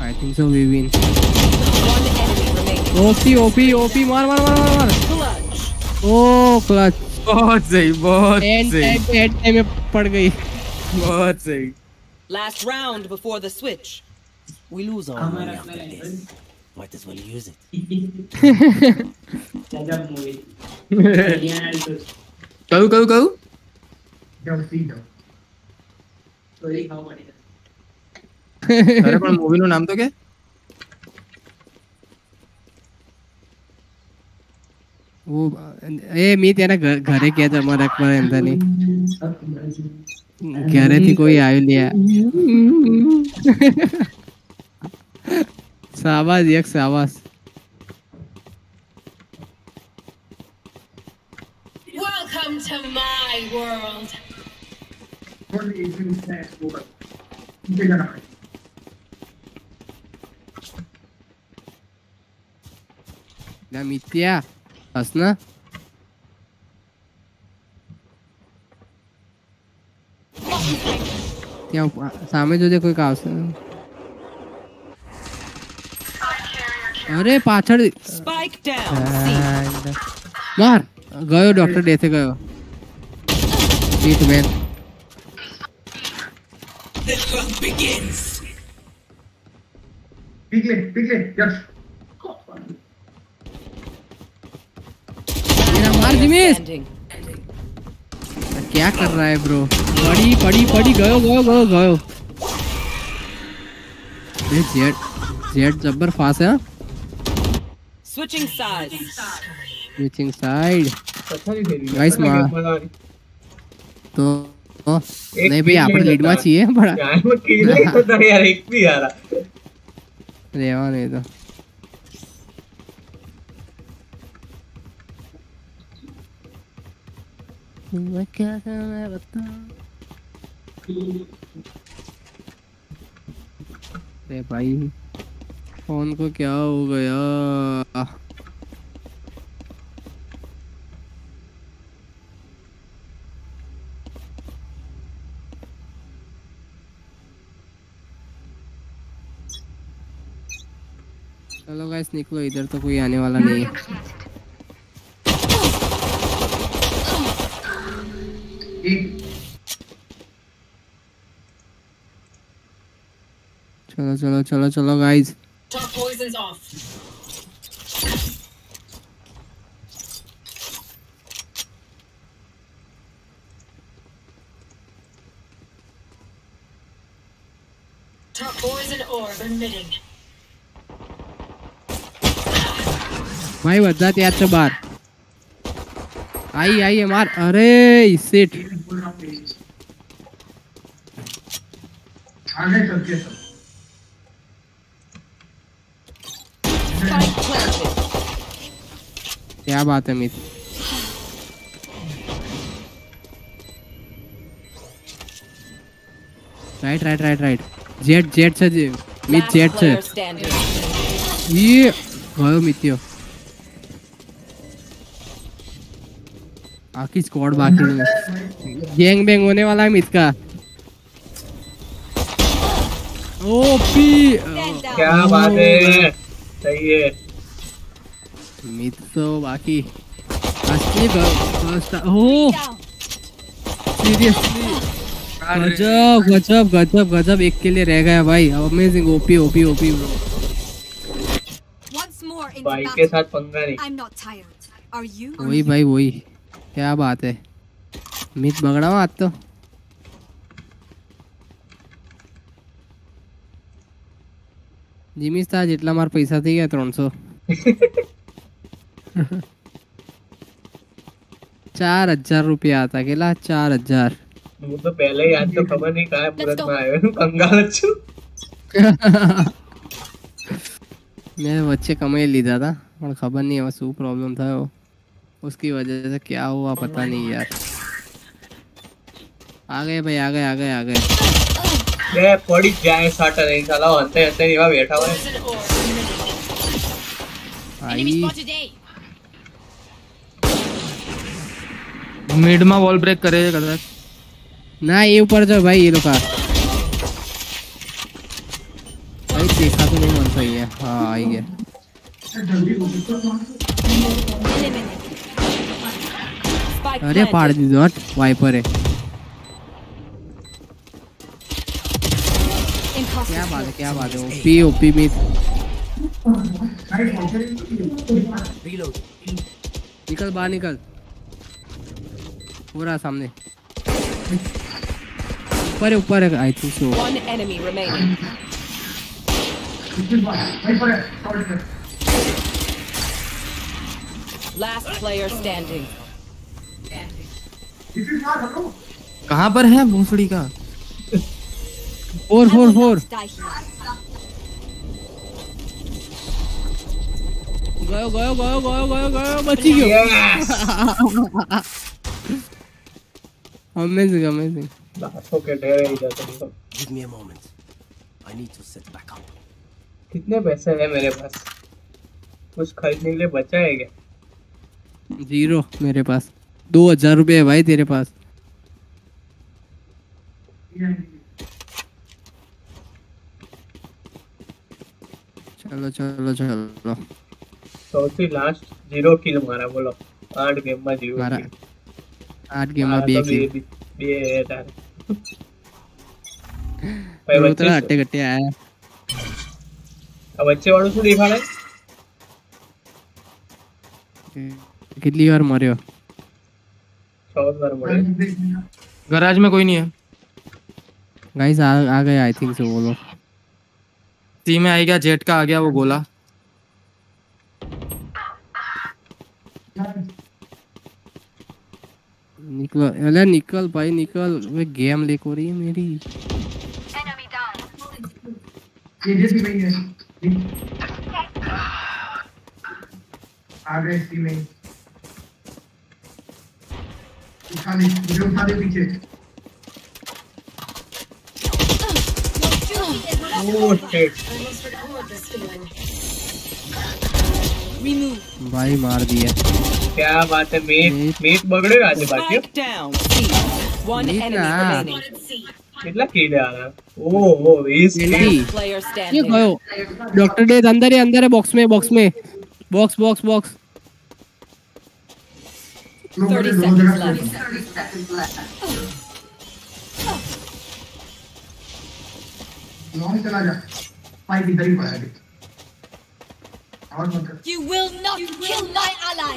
I think so. We win. One enemy remaining. O P O P O P. मार मार मार मार. Clutch. Oh, clutch. बहुत सही बहुत सही. End time end time में पड़ गई. बहुत सही. Last round before the switch. We lose all money after this. Might as well use it. Jump movie. Go go go. Jump see now. Sorry, how many? अरे पर movie no नाम तो क्या? वो ये मीत याना घर घरे क्या जमा रख पाए इंदा नहीं. कह रहे थी कोई आयु लिया शाबाश एक शाबाश वेलकम टू माय वर्ल्ड ना मित्या हंसना क्या सामने जो जे कोई काउस अरे पाछड़ स्पाइक डाउन मार गयो डॉक्टर देते गयो शीट मैन पिघले पिघले यस मेरा मार जिमिश क्या कर रहा है ब्रो पड़ी पड़ी पड़ी गयो गयो गयो गयो ये जेट जेट जब्बर फास्ट है switching side switching side guys मार तो नहीं भाई आपने लीड में चाहिए बड़ा यार मैं किल नहीं होता यार एक भी आ रहा रेवा नहीं तो मैं क्या करना बता अरे भाई फोन को क्या हो गया चलो गाइस निकलो इधर तो कोई आने वाला नहीं है चलो चलो चलो चलो गाइस भाई बजा यार से बाहर आई आई मार। अरे सिट आगे करके सब क्या बात है मित्र। Right right right right Jett Jett से मित जेट से ये गयो मित्यो आखिर स्क्वाड बाकी है। गैंग बैंग होने वाला है मित का। ओपी क्या बात है सही है मित तो बाकी असली फर्स्ट। ओह सीरियसली गजब गजब गजब गजब एक के लिए रह गया भाई। Amazing OP OP OP bro भाई के साथ पंगा नहीं। वही भाई वही क्या बात है मित बगड़ा हुआ तो जिमिश था जितना मार पैसा थी गया त्रो सौ चार हजार रुपया आता केला चार हजार वो तो पहले ही आज तो खबर नहीं कहा मुरत में आए हो कंगाल अच्छू। मैं बच्चे कमाई लीधा था और खबर नहीं है सू प्रॉब्लम था वो उसकी वजह से क्या हुआ पता नहीं यार। आ गए भाई आ गए आ गए आ गए ले पड़ी जाए साटा नहीं साला अंते अंते नहीं बैठा हुआ है। आई मिड में वॉल ब्रेक करे कदा ना ये ऊपर जाओ भाई ये लोग का भाई देखा तो नहीं मन सही है। हाँ आई गया अरे पार दी डॉट वाइपर है क्या बात है क्या बात है ओपी ओपी में निकल बाहर निकल पूरा सामने ऊपर ऊपर है I think so. One enemy remaining last player standing कहां पर है भूसड़ी का और और और गयो गयो गयो गयो गयो गयो बची गयो। Amazing, amazing. Give me a moment. I need to set back up. कितने पैसे हैं मेरे पास? कुछ खरीदने के लिए बचा है क्या? जीरो मेरे पास। दो हजार रुपये भाई तेरे पास। चलो चलो चलो। चौथी लास्ट जीरो किल मारा बोलो। आठ गेम में जीरो किल। आठ गेम में बी बी बी यार भाई बच्चे हट्टे गट्टे आया। अब बच्चे वालों से देखा है कितनी बार मरे हो? चौदह बार मरे। गैराज में कोई नहीं है। गाइस आ आ गए आई थिंक सो वो लोग। सी में आ गया जेट का आ गया वो गोला। निकल अरे निकल भाई निकल वे गेम लेक हो रही है मेरी। एनिमी डाउन ये जैसी भाई है आ गए सी में उठा ले मुझे उठा ले पीछे। ओ शिट भाई मार दिया क्या बात है। मेट मेट बगड़े आज बाकी वन एनिमी रिमेनिंग कितना किल आ रहा है। ओ ओ इस ये गयो डॉक्टर डे अंदर है अंदर है बॉक्स में बॉक्स में बॉक्स बॉक्स बॉक्स तीस सेकंड लॉन्ग चला जा पाइप इधर ही पड़ा है You will not you kill will my ally.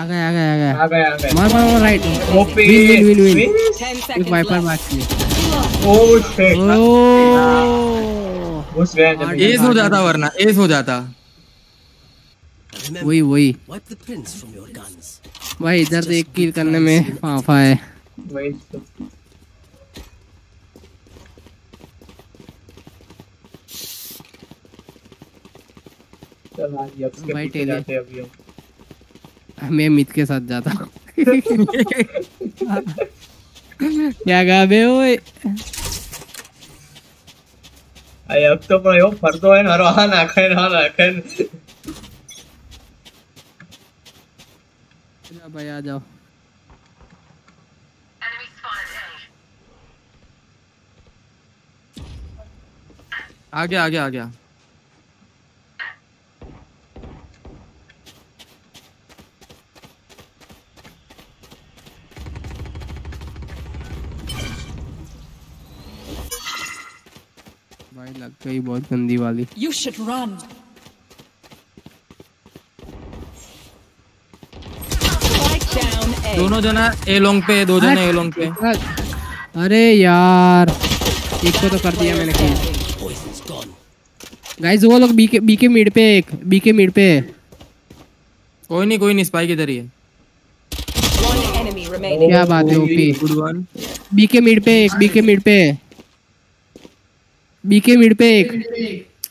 आ गया आ गया आ गया आ गया आ गया मार मार right win win win win Viper मार दिए ओह शिट ओह बस गया एज हो जाता वरना एज हो जाता वही वही भाई इधर तो एक किल करने में फाफा है वही चल आ गया उसके पीछे जाते हैं अभी हम मैं मित के साथ जाता हूँ क्या गाबे ओए अरे अब तो पर यो फर्दो है ना रोहा ना खाए ना ना खाए जा भाई आ जाओ आ गया आ गया आ गया लग गई बहुत गंदी वाली You should run. दोनों जना ए लॉन्ग पे दो जना ए लॉन्ग पे अरे यार एक को तो कर दिया मैंने गाइस वो लोग बी के बी के मिड पे एक बी के मिड पे कोई नहीं कोई नहीं स्पाई की तरह है क्या बात है ओपी बी के मिड पे एक बी के मिड पे बीके मिड पे एक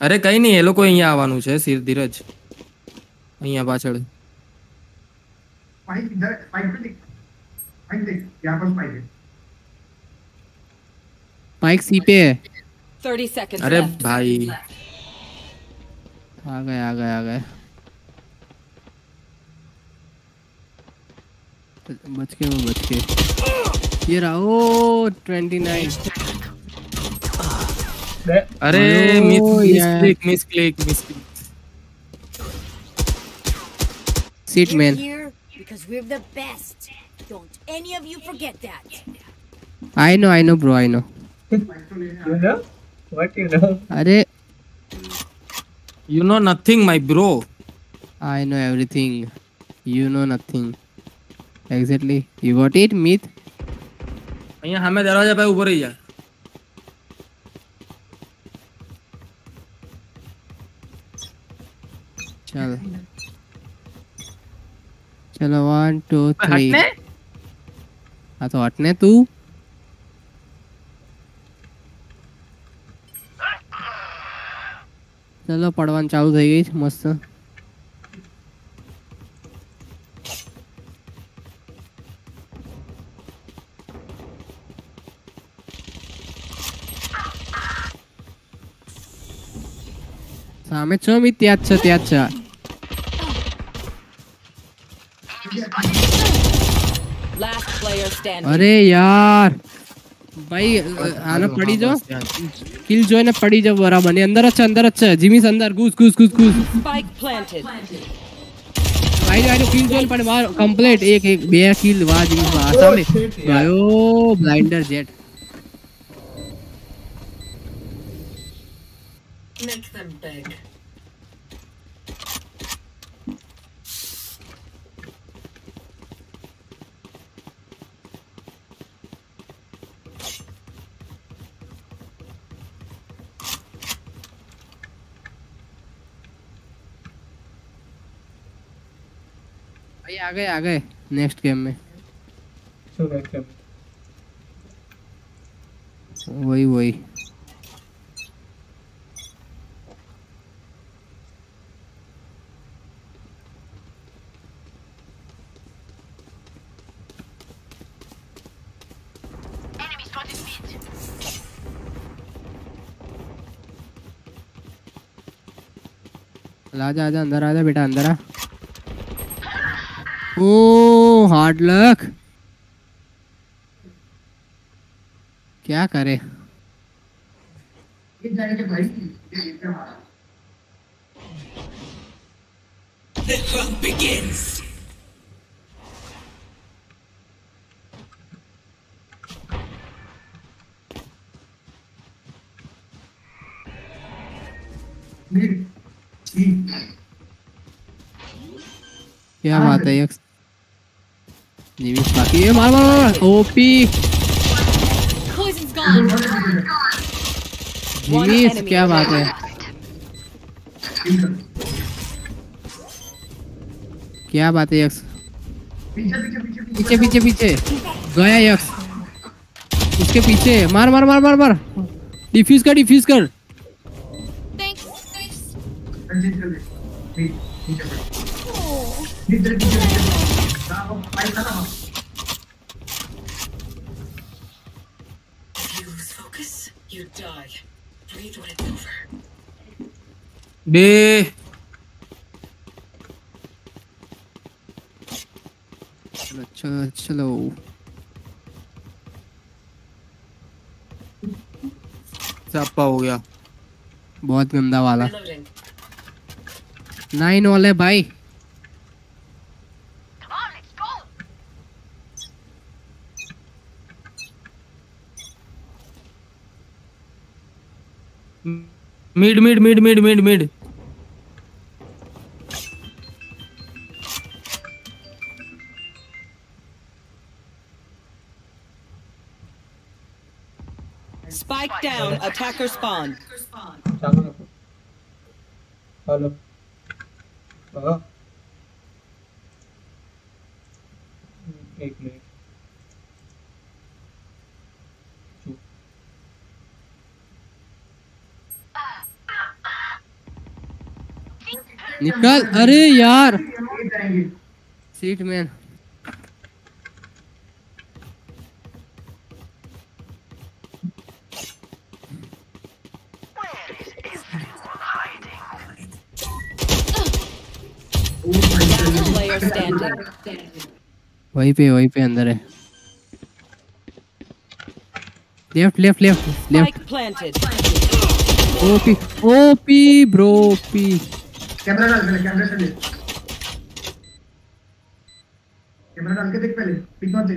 अरे कहीं नहीं ये लोग को यहीं आवानू छे सिर धीरज यहीं पाछड़ भाई इधर पाइप पे देख भाई देख यहां पर पाइप है पाइप सी पे है तीस सेकंड अरे भाई आ गए आ गए आ गए बच के वो बच के ये रहा ओ उनतीस अरे miss click miss click miss click seat man I know I know bro I know what you know अरे you know nothing my bro I know everything you know nothing exactly you got it मिथ भैया हमें दरवाजा पे ऊपर ही जा चल चलो वन टू थ्री हाँ तो हटने तू चलो पड़वान चालू थी गई मस्त सामे छो मी त्याच छ त्याच छ अरे यार भाई आना पड़ी जो किल जो है ना पड़ी जब बराबर ने अंदर अच्छा अंदर अच्छा जिमिस अंदर घुस घुस घुस घुस भाई भाई किल जो पड़े बाहर कंप्लीट एक एक बे किल वाह जिमिस वाह सामने भाईओ blinder Jett make them beg आ गए आ गए नेक्स्ट गेम में वही वही आजा आजा अंदर आजा बेटा अंदर आ ओ हार्ड लक क्या करे क्या बात है यक्स। जिमिश बाकी है, मार मार मार ओपी। जिमिश क्या बात है, क्या बात है यक्स। पीछे पीछे पीछे गया यक्स, उसके पीछे मार मार मार मार मार। डिफ्यूज कर डिफ्यूज कर। बे चलो चलो चापा हो गया बहुत गंदा वाला। नाइन ऑल है भाई। Mid mid mid mid mid mid attacker spawn hello hello ek minute निकल। अरे यार सीट मैन वहीं पे वहीं पे अंदर है। Left left left left. OP OP bro P. Camera डाल पहले, कैमरा डाल कैमरा डाल के देख पहले पिक मत दे।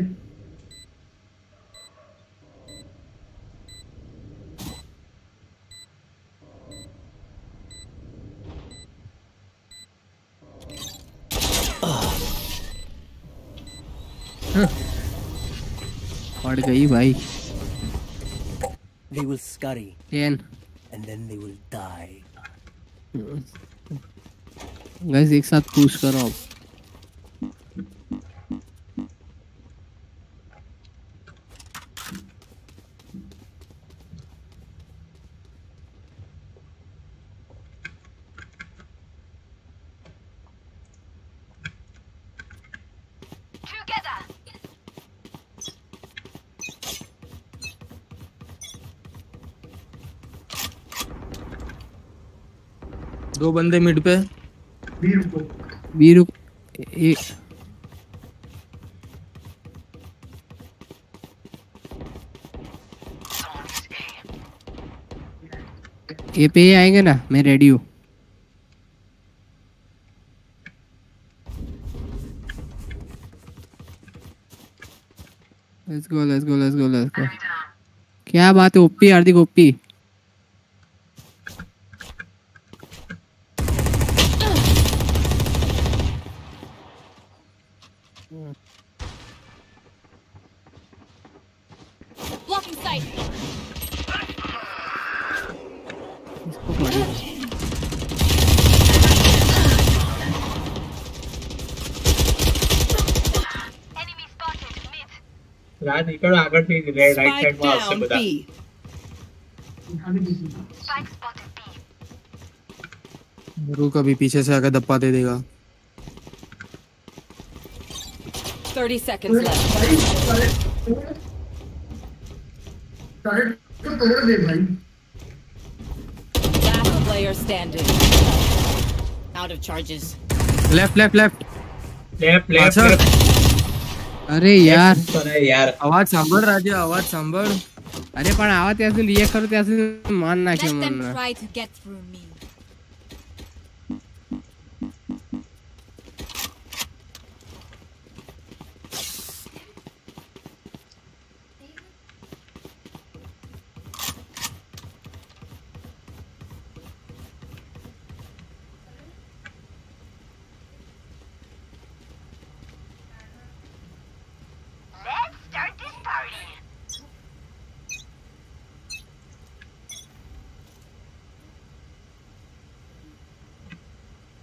पड़ गई भाई। They will scurry and then they will die. Guys एक साथ push करो। दो बंदे मिड पे। बीरू बीरू एक ए पे आएंगे ना, मैं रेडी हूँ। Let's go let's go let's go let's go. क्या बात है ओपी हार्दिक ओपी। इधर आगे से रेड राइट साइड में आपसे बता। गुरु कभी पीछे से आकर दबा दे देगा। तीस सेकंड्स लेफ्ट। टारगेट को तोड़ दे भाई। Last player standing. Out of charges. Left left left. Left left. अरे यार अरे यार आवाज सांभळ राजा, आवाज सांभळ। अरे पण आवाज त्याचं रिएक करू त्याचं मान ना के मन ना।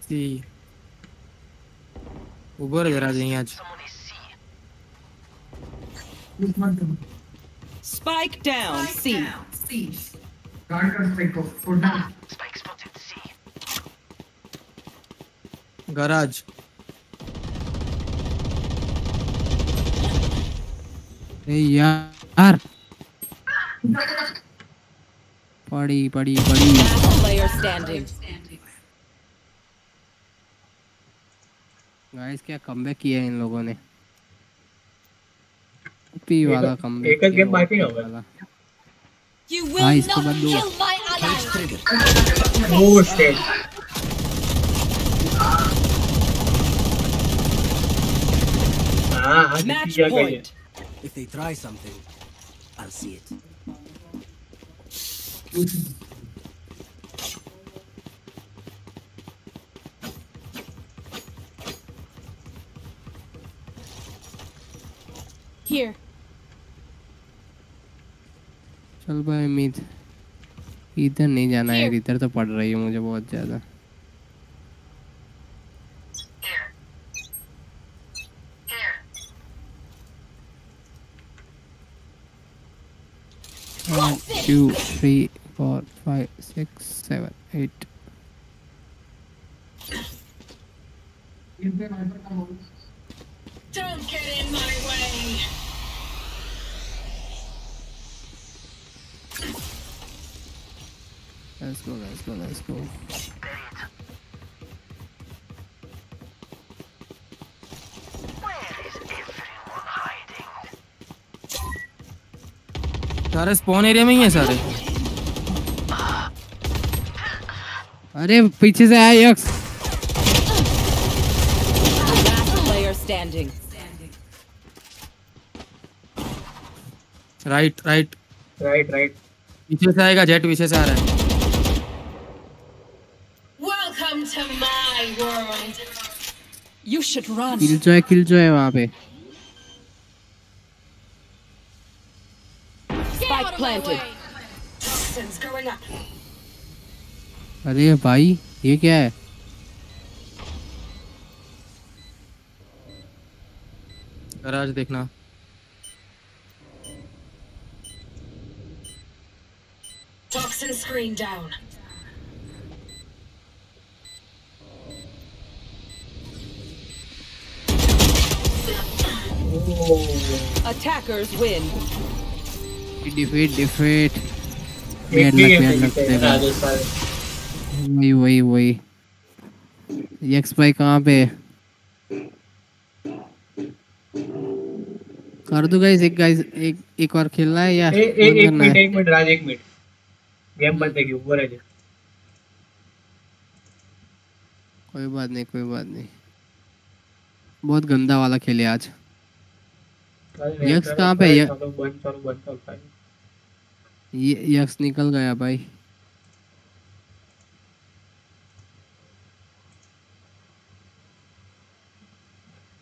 see. ऊपर गिरा देंगे आज. Spike down, C. Guard कर spike को. Spike spotted, C. Garage. Hey यार. पड़ी पड़ी पड़ी. Player standing. गाइस क्या कमबैक किया इन लोगों ने. पी वाला कमबैक. एक गेम बाय पे होगा. You will not kill my ally. Oh shit. हां आज किया गया. If they try something, I'll see it. Here. चल भाई मीत. इधर नहीं जाना है. इधर तो पड़ रही है मुझे बहुत ज़्यादा. one two three four five six seven eight. Don't get in my way. Let's go, let's go, let's go. सारे स्पॉन एरिया में ही है सारे. अरे पीछे से आया यक्स. राइट राइट राइट राइट पीछे से आएगा. जेट पीछे से आ रहा है. Welcome to my world. You should run. Kill जो है किल जो है वहां पे. planted. अरे भाई ये क्या है. गैराज देखना. Toxin screen down. Attackers win. Defeat, defeat. Bad luck, bad luck. वही वही वही. यक्स भाई कहाँ पे? कर दो गाइस. एक गाइस एक एक और खेलना है या एक मिनट. एक मिनट राज एक मिनट. गेम बंद है कि ऊपर है जी. कोई बात नहीं कोई बात नहीं. बहुत गंदा वाला खेले आज. यक्स कहाँ पे है? ये यक्स निकल गया भाई.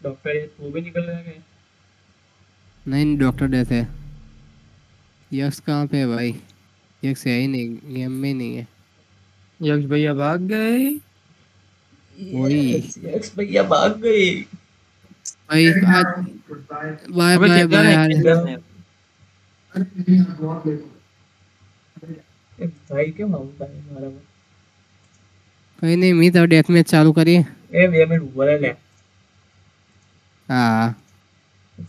डॉक्टर वो भी निकल गया क्या? नहीं डॉक्टर डेथ है. यक्स कहाँ पे है भाई? यक्स है ही नहीं. गेम में नहीं है. यक्स भैया भाग गए. यक्स भैया भाग गए भाई. आज बाय बाय बाय यार. भाई क्या मामला है हमारा. कोई नहीं मीत. और डेथ मैच चालू करिए. ए भैया मैं ऊपर है ले. हां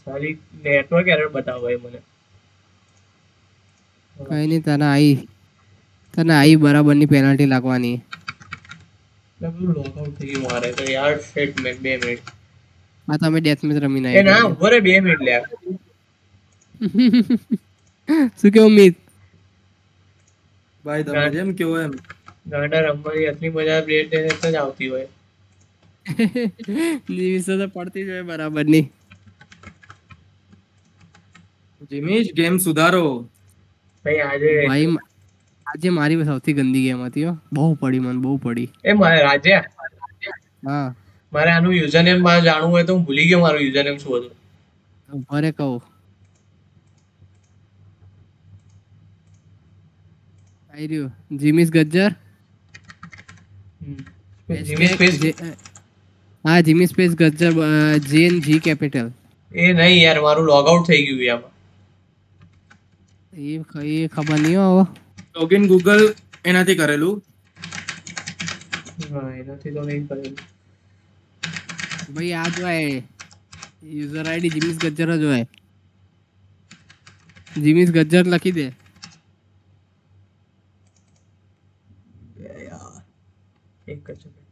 साली नेटवर्क एरर बताओ भाई मुझे. कोई नहीं. तना आई तना आई बराबर ની पेनल्टी લાગવાની. डब्ल्यू लॉकआउट थी मारे तो यार. सेट में दो मिनट. हाँ तो हमें डेथ में रमी नहीं है ना. वो रे बी मिनट ले. सुखे उम्मीद भाई. तो गेम क्यों है गांडा रम्बरी. असली मजा प्लेट देने से जाती होए. जिमिश से पड़ती जो है बराबर नहीं. जिमिश गेम सुधारो भाई. आज भाई आज मारी बस સૌથી ગંદી ગેમ હતી હો. બહુ પડી મન બહુ પડી. એ મારા રાજે હા मारे आनु यूजरनेम मां जानू है तो हूं भूली गयो. मारो यूजरनेम શું હતું મારે કહો. આઈ રહ્યો જીમિશ ગજ્જર. जिमी स्पेस हां Jimmy space Gajjar J N G capital A नहीं यार मारू लॉग आउट થઈ ગયું યાર એ કઈ ખબર નહી હો લોગ ઇન ગૂગલ એનાથી કરેલું હા એનાથી તો નહીં કરેલું ભાઈ આ જો હે યુઝર આઈડી जिमीश गज्जर जो है जिमीश गज्जर લખી દે एक कर चुके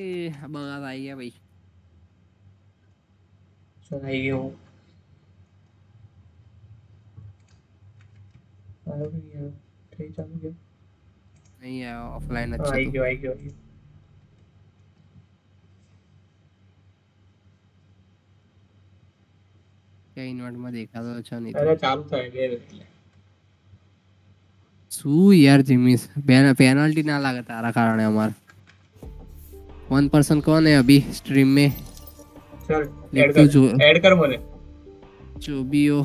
ए बगा आई है भाई चल आई गया हूं आया गया ठीक चल गया नहीं है ऑफलाइन अच्छा आई गया आई गया इन्वर्ट में देखा तो अच्छा नहीं अरे चालू था એટલે શું યાર જીમીસ પેનલ્ટી ના લાગે તારા કારણે અમાર one person કોણ હે અભી સ્ટ્રીમ મે ચલ એડ કર એડ કર મને ચોબીઓ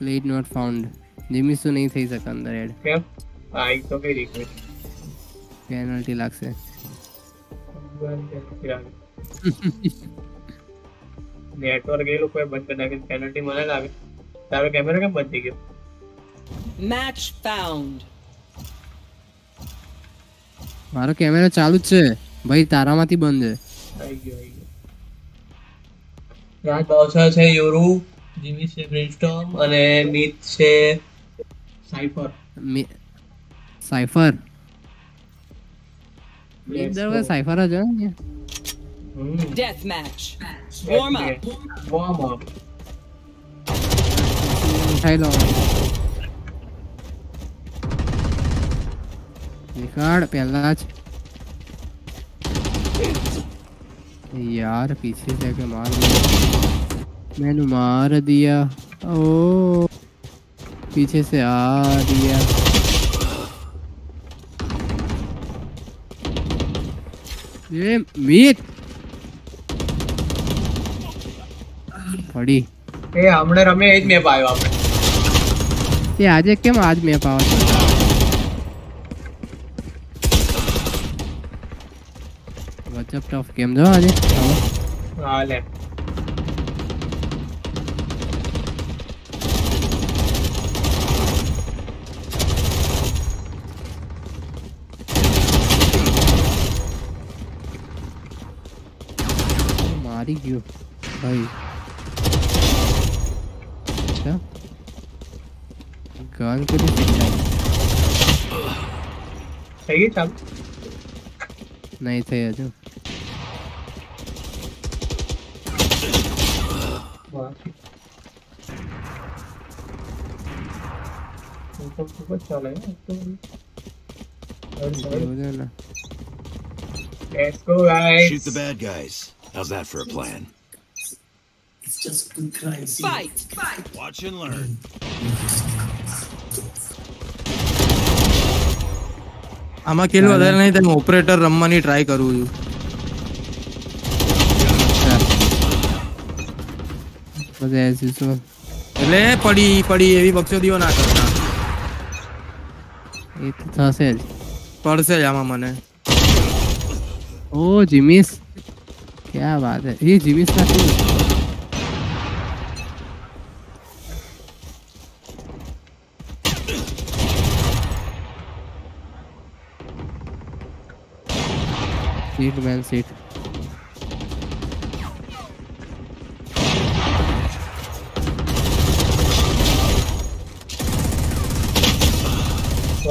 પ્લેડ નોટ ફાઉન્ડ જીમીસ તો નહીં થઈ શકે અંદર એડ કેમ આઈ તો કે રિક્વેસ્ટ પેનલ્ટી લાગશે नेटवर्क ये लोग कोई बंद करना के पेनल्टी मना लागे तारो कैमरा के बंद दिखे मैच फाउंड मारो कैमरा चालू छे भाई तारामाथी बंद है आई गयो आई गयो राज बावसा छे योरू जिमी से ब्रेनस्टॉर्म અને मीत छे साइफर साइफर इधर का साइफर आ जाओ ये Mm. Death match. Warm up. Warm up. Hello. Record पहला च. यार पीछे से के मार दिया. मैंने मार दिया. ओ पीछे से आ दिया. ये मीट પડી એ આપણે રમે એ જ મેપ આવ્યો આપણે એ આજે કેમ આજ મેપ આવો છે વચ્ચે ટફ ગેમ જો આજે હા લે મારી ગયો ભાઈ गान के भी सही था नहीं था यार तो तो चला है तो Let's go guys shoot the bad guys how's that for a plan It's just good crazy fight fight watch and learn આમાં કેલ વધારે નહીં તો ઓપરેટર રમવાની ટ્રાય કરું છું બસ એસ ઇસ એટલે પડી પડી એવી બક્ષોદીઓ ના કરતા એ તો થશે પડશે જ આમાં મને ઓ જીમીશ શું વાત હે એ જીમીશ ના શું सीट मैन सीट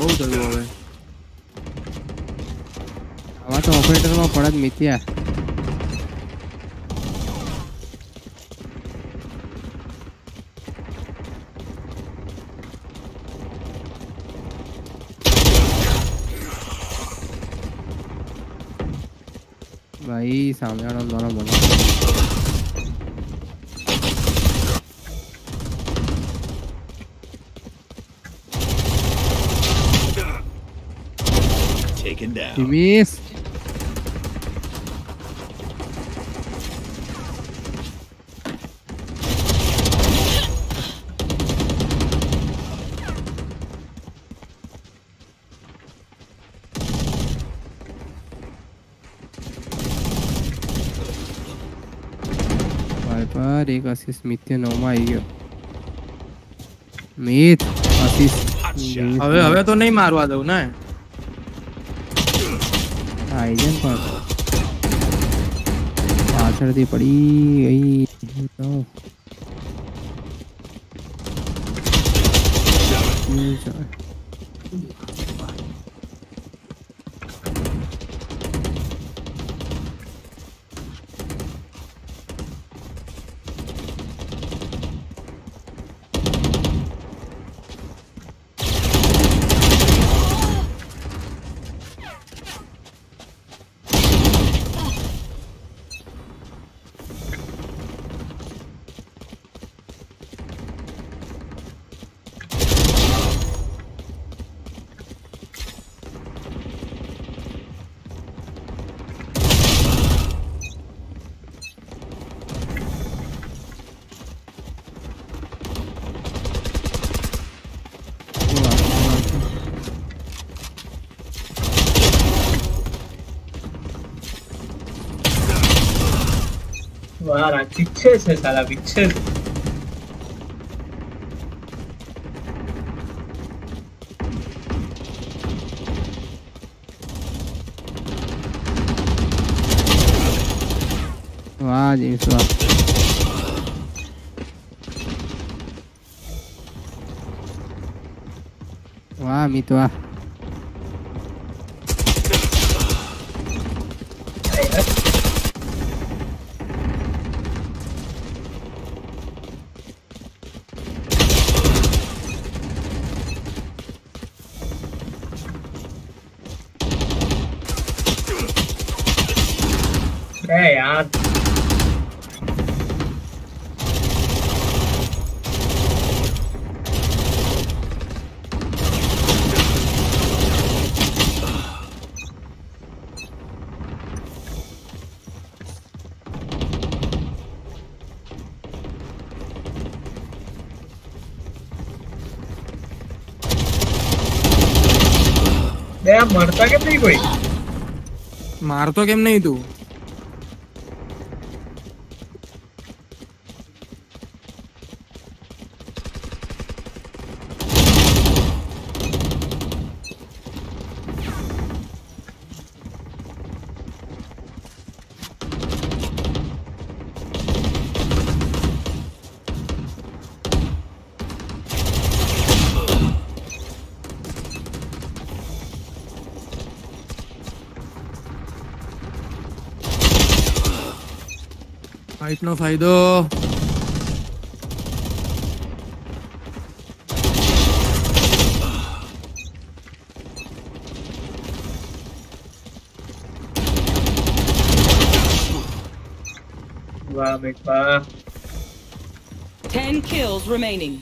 બહુ દળ્યો હવે આવા તો ઓપરેટરમાં પડત મિત્યા भाई सामने वाला दोनों बना taken down Jimish एक असिस्ट मिथ्या नौमा आई गयो मिथ असिस्ट अबे अबे तो नहीं मारवा दऊ ना आइजन पर पाछड़ दी पड़ी गई तो पीछे से साला पीछे से वाह जी वाह वाह मित वाह मरता केम नहीं कोई मारतो केम नहीं तू नो फायदो वाह बेटा ten kills remaining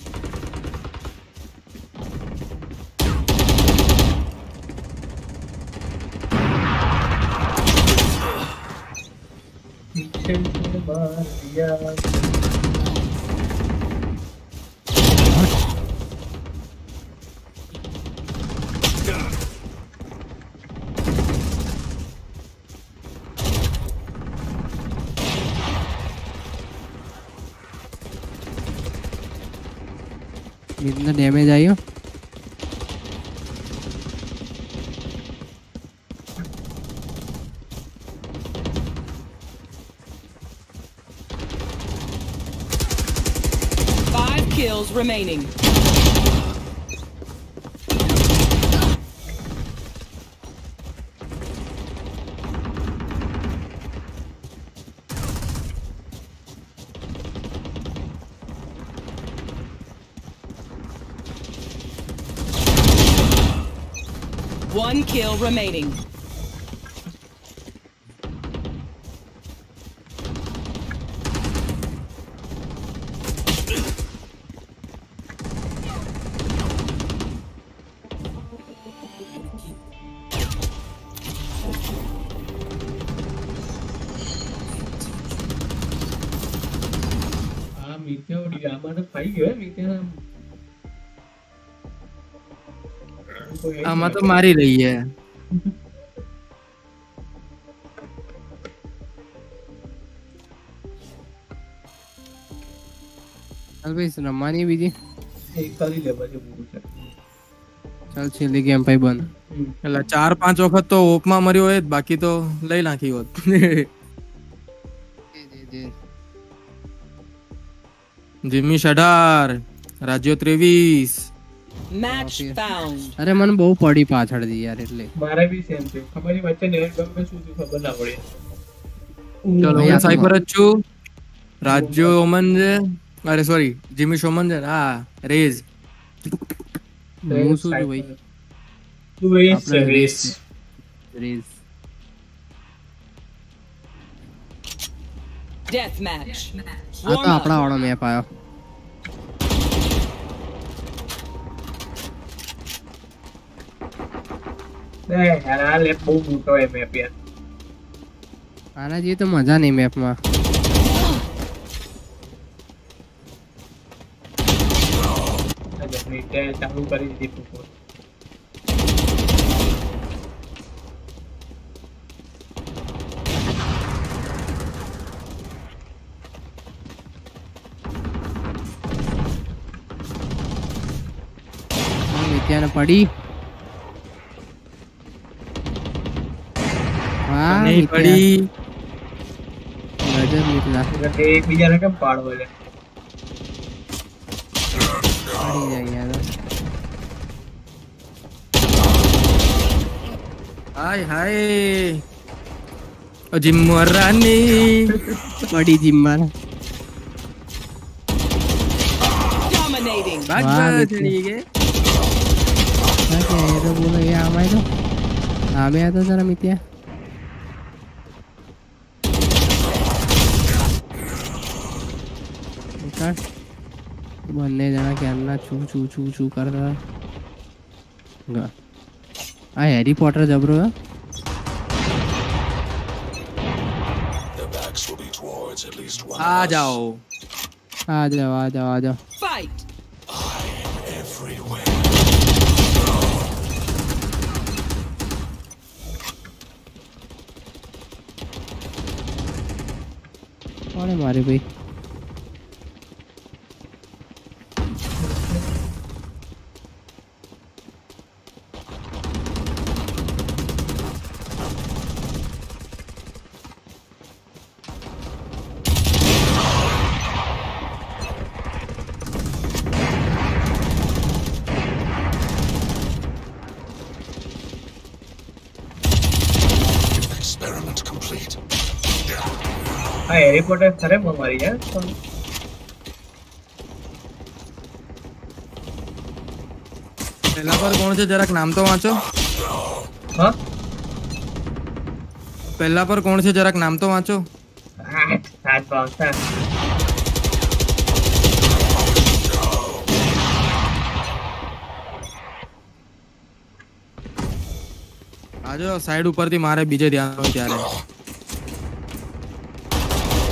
Yeah. इतना डैमेज आयो remaining one kill remaining Miknya udah aman pai ya Miknya. આમાં તો મારી રહી હે અલબેસ રમાની બીજી એકતાલી લેવા છે પૂરું છે ચાલ છેલ્લી ગેમ ભાઈ બંધ એટલે ચાર પાંચ વખત તો ઓપમાં મર્યો હોય બાકી તો લઈ નાખી હોત જી જી જી જીમી અઢાર રાજ્યો ત્રેવીસ match found अरे मन बहु पड़ी पाछड़ दी यार એટલે મારે ભી સેમ છે ખબર ની વચ્ચે નેટ ગમ મે શું ખબર ના પડે ચલો હું સાઈફર જ છું રાજ્યો ઓમન છે અરે સોરી જીમી શોમન છે હા રેઝ હું શું છું ભાઈ તું રેઝ છે રેઝ રેઝ ડેથ મેચ આ તો આપડા વાળો મેપ આયો नहीं हरा लेप बहुत मोटो है मैप यार आना जी तो मजा नहीं मैप में जल्दी से चालू कर दी फोन ये क्या न पड़ी नहीं पड़ी गजर निकला अगर एक भी जाना कम पाड़ बोले पड़ी जाएगी यार हाय हाय ओ जिम्मरानी पड़ी जिम्मरान डोमिनेटिंग बात चली गई क्या ये तो बोला ये हमारे तो हमें आता जरा मितिया बनने जाना क्या ना चू चू चू चू कर रहा गा आ हैरी पॉटर जबरो है आ जाओ आ जाओ आ जाओ आ जाओ फाइट और मारे भाई रिपोर्टर सर है हमारी यार पहला पर कौन से जरा नाम तो वांचो हां पहला पर कौन से जरा नाम तो वांचो हां साथ वांचता आजो साइड ऊपर थी मारे बीजे ध्यान में त्यारे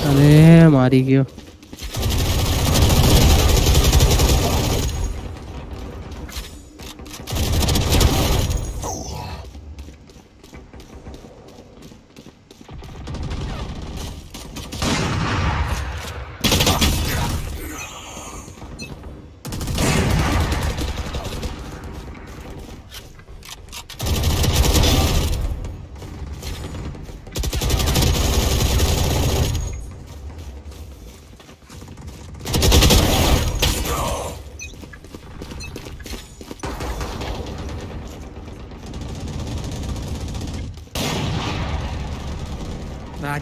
अरे मारी गयो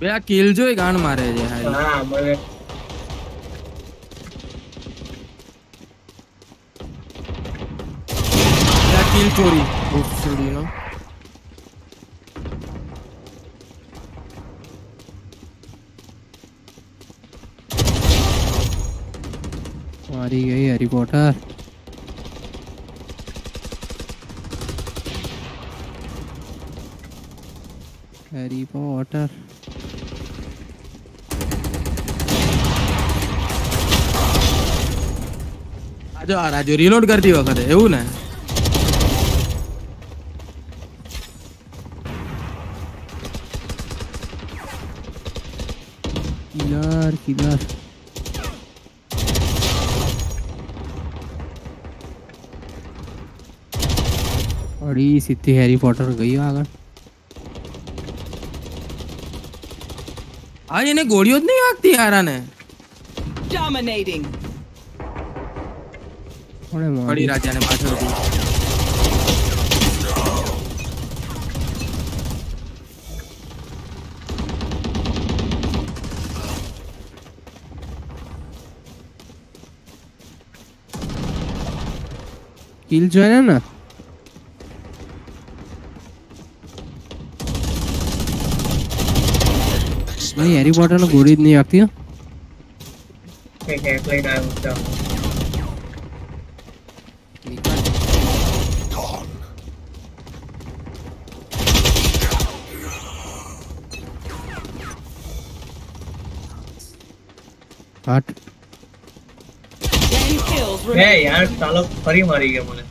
બે આ કિલ જોય ગાણ મારે છે હા મને story moves through, you know. Sorry, hey, Harry Potter. Harry Potter. जो आ रहा है जो reload करती वक्त है वो ना किधर किधर और ये सिद्धि हैरी पॉटर गई आगर आज इन्हें गोलियों नहीं आती यार आने dominating बड़ी राजा ने पास रोटी किल जो है ना भाई हैरी पॉटर में गोली नहीं आती है ठीक है प्ले डाल दो आठ है यार साला फरी मारी गया मुझे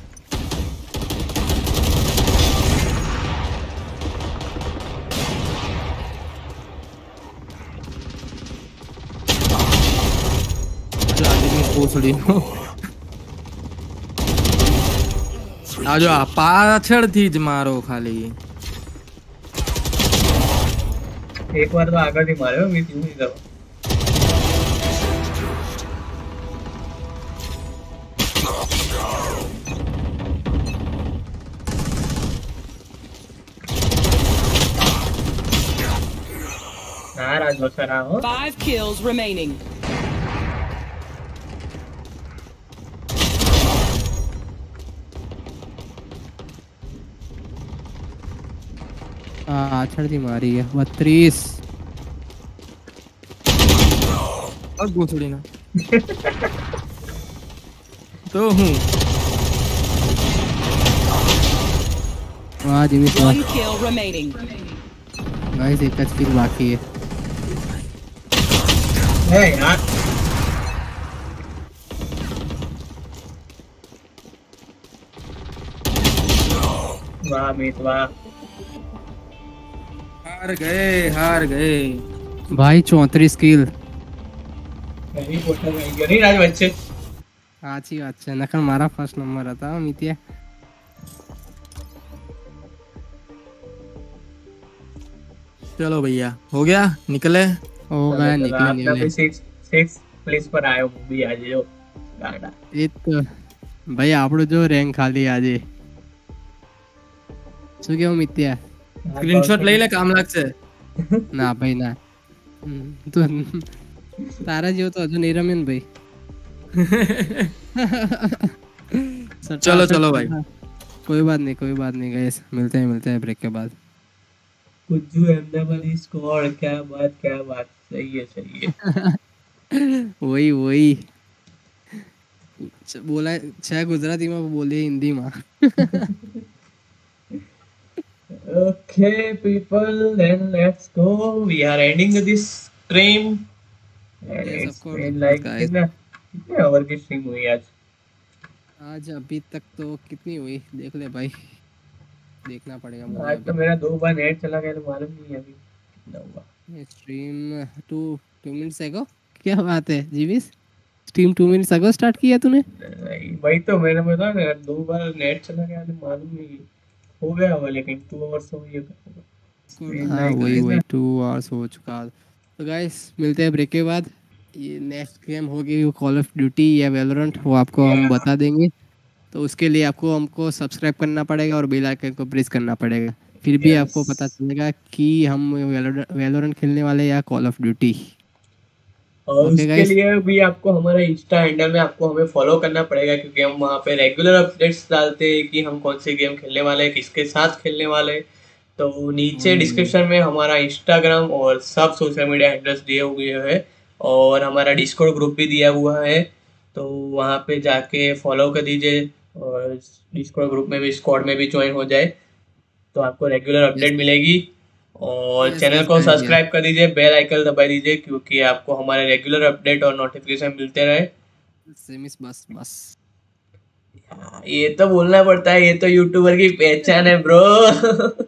आजो पाछड़ थी ज मारो खाली एक बार तो आगे थी मारे मैं यूं ही जाऊं Five kills remaining. Ah, आचर दी मारी है बत्तीस. अब गोसड़ी ना. तो हूँ. आज भी तो. One kill remaining. Guys एक अच्छी बाकी है. Hey, not. वाह मीत वाह हार गए हार गए भाई चौंतीस किल नहीं पोस्टर में गया नहीं राज बच्चे आज ही अच्छा नखन मारा फर्स्ट नंबर आता मीतिया चलो भैया हो गया निकले ओ गया निकल निकल सिक्स सिक्स प्लेस पर आयो भी आज जो गाड़ा ये तो भाई आपड़ो जो रैंक खाली आज શું કેવું મિત્યા સ્ક્રીનશોટ લઈ લે કામ લાગશે ના ભાઈ ના તો તારા જેવો તો હજુ નહીં રમેન ભાઈ ચલો ચલો ભાઈ કોઈ વાત નહીં કોઈ વાત નહીં ગાઈસ मिलते हैं मिलते हैं ब्रेक के बाद कुछ अहमदाबादी स्कोर क्या बात क्या बात सही है सही है वही वही बोला छह गुजराती में बोले हिंदी में okay people then let's go we are ending this stream like कितना कितने आवर की स्ट्रीम हुई आज आज अभी तक तो कितनी हुई देख ले भाई देखना पड़ेगा मुझे आज तो मेरा दो बार नेट चला गया तो मालूम नहीं है अभी कितना हुआ stream two two minutes ago क्या बात है जीविस stream two minutes ago start किया तूने नहीं भाई तो मैंने बोला ना दो बार नेट चला गया तो मालूम नहीं हो गया वो लेकिन टू आवर्स हो गया हां वही वही टू आवर्स हो चुका तो गाइस मिलते हैं ब्रेक के बाद ये नेक्स्ट गेम होगी कॉल ऑफ ड्यूटी या वैलोरेंट वो आपको हम बता देंगे तो उसके लिए आपको हमको सब्सक्राइब करना पड़ेगा और बेल आइकन को प्रेस करना पड़ेगा फिर भी yes. आपको पता चलेगा कि हम वैलोरेंट खेलने वाले या कॉल ऑफ ड्यूटी और okay, उसके guys. लिए भी आपको हमारा इंस्टा हैंडल में आपको हमें फॉलो करना पड़ेगा, क्योंकि हम वहाँ पे रेगुलर अपडेट्स डालते हैं कि हम कौन से गेम खेलने वाले हैं, किसके साथ खेलने वाले हैं। तो नीचे डिस्क्रिप्शन में हमारा इंस्टाग्राम और सब सोशल मीडिया हैंडल्स दिए हुए हैं और हमारा डिस्कॉर्ड ग्रुप भी दिया हुआ है, तो वहाँ पे जाके फॉलो कर दीजिए और डिस्कॉर्ड ग्रुप में भी स्क्वाड में भी ज्वाइन हो जाए तो आपको रेगुलर अपडेट मिलेगी। और चैनल को सब्सक्राइब कर दीजिए, बेल आइकन दबा दीजिए क्योंकि आपको हमारे रेगुलर अपडेट और नोटिफिकेशन मिलते रहे। जिमिश बस बस ये तो बोलना पड़ता है, ये तो यूट्यूबर की पहचान है ब्रो।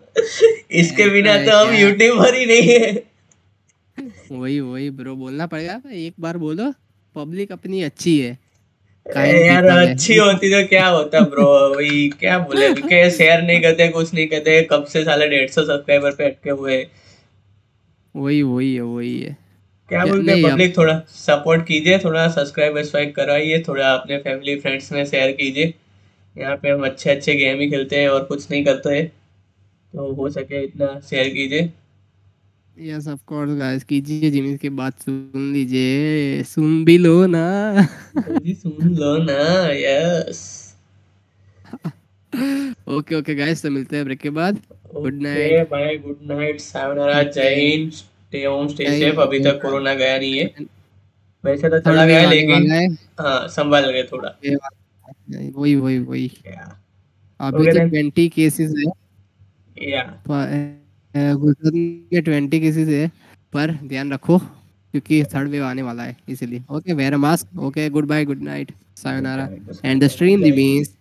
इसके बिना तो हम यूट्यूबर ही नहीं है। वही वही ब्रो बोलना पड़ेगा, एक बार बोलो पब्लिक अपनी अच्छी है। यार अच्छी होती तो क्या होता ब्रो, वही क्या बोले के शेयर नहीं करते, कुछ नहीं करते, कब से साले डेढ़ सौ सब्सक्राइबर पे अटके हुए। वही वही है वही है क्या बोलते हैं, पब्लिक थोड़ा सपोर्ट कीजिए, थोड़ा सब्सक्राइब वाइब कराइए, थोड़ा अपने फैमिली फ्रेंड्स में शेयर कीजिए। यहाँ पे हम अच्छे अच्छे गेम ही खेलते हैं और कुछ नहीं करते हैं, तो हो सके इतना शेयर कीजिए। यस ऑफ कोर्स गाइस कीजिए, जिमिश की बात सुन लीजिए, सुन भी लो ना जी, सुन लो ना। यस ओके ओके गाइस, तो मिलते हैं ब्रेक के बाद। Good night bye, good night, सावधान, जय Hind, stay home stay safe. अभी तक कोरोना गया नहीं है, वैसे तो थोड़ा गया लेकिन हां संभाल गए थोड़ा। वही वही वही अभी तक बीस केसेस है या गुजरात में ट्वेंटी केसेस है, पर ध्यान रखो क्योंकि थर्ड वेव आने वाला है, इसीलिए okay wear mask. Okay good bye, good night, sayonara and the stream remains.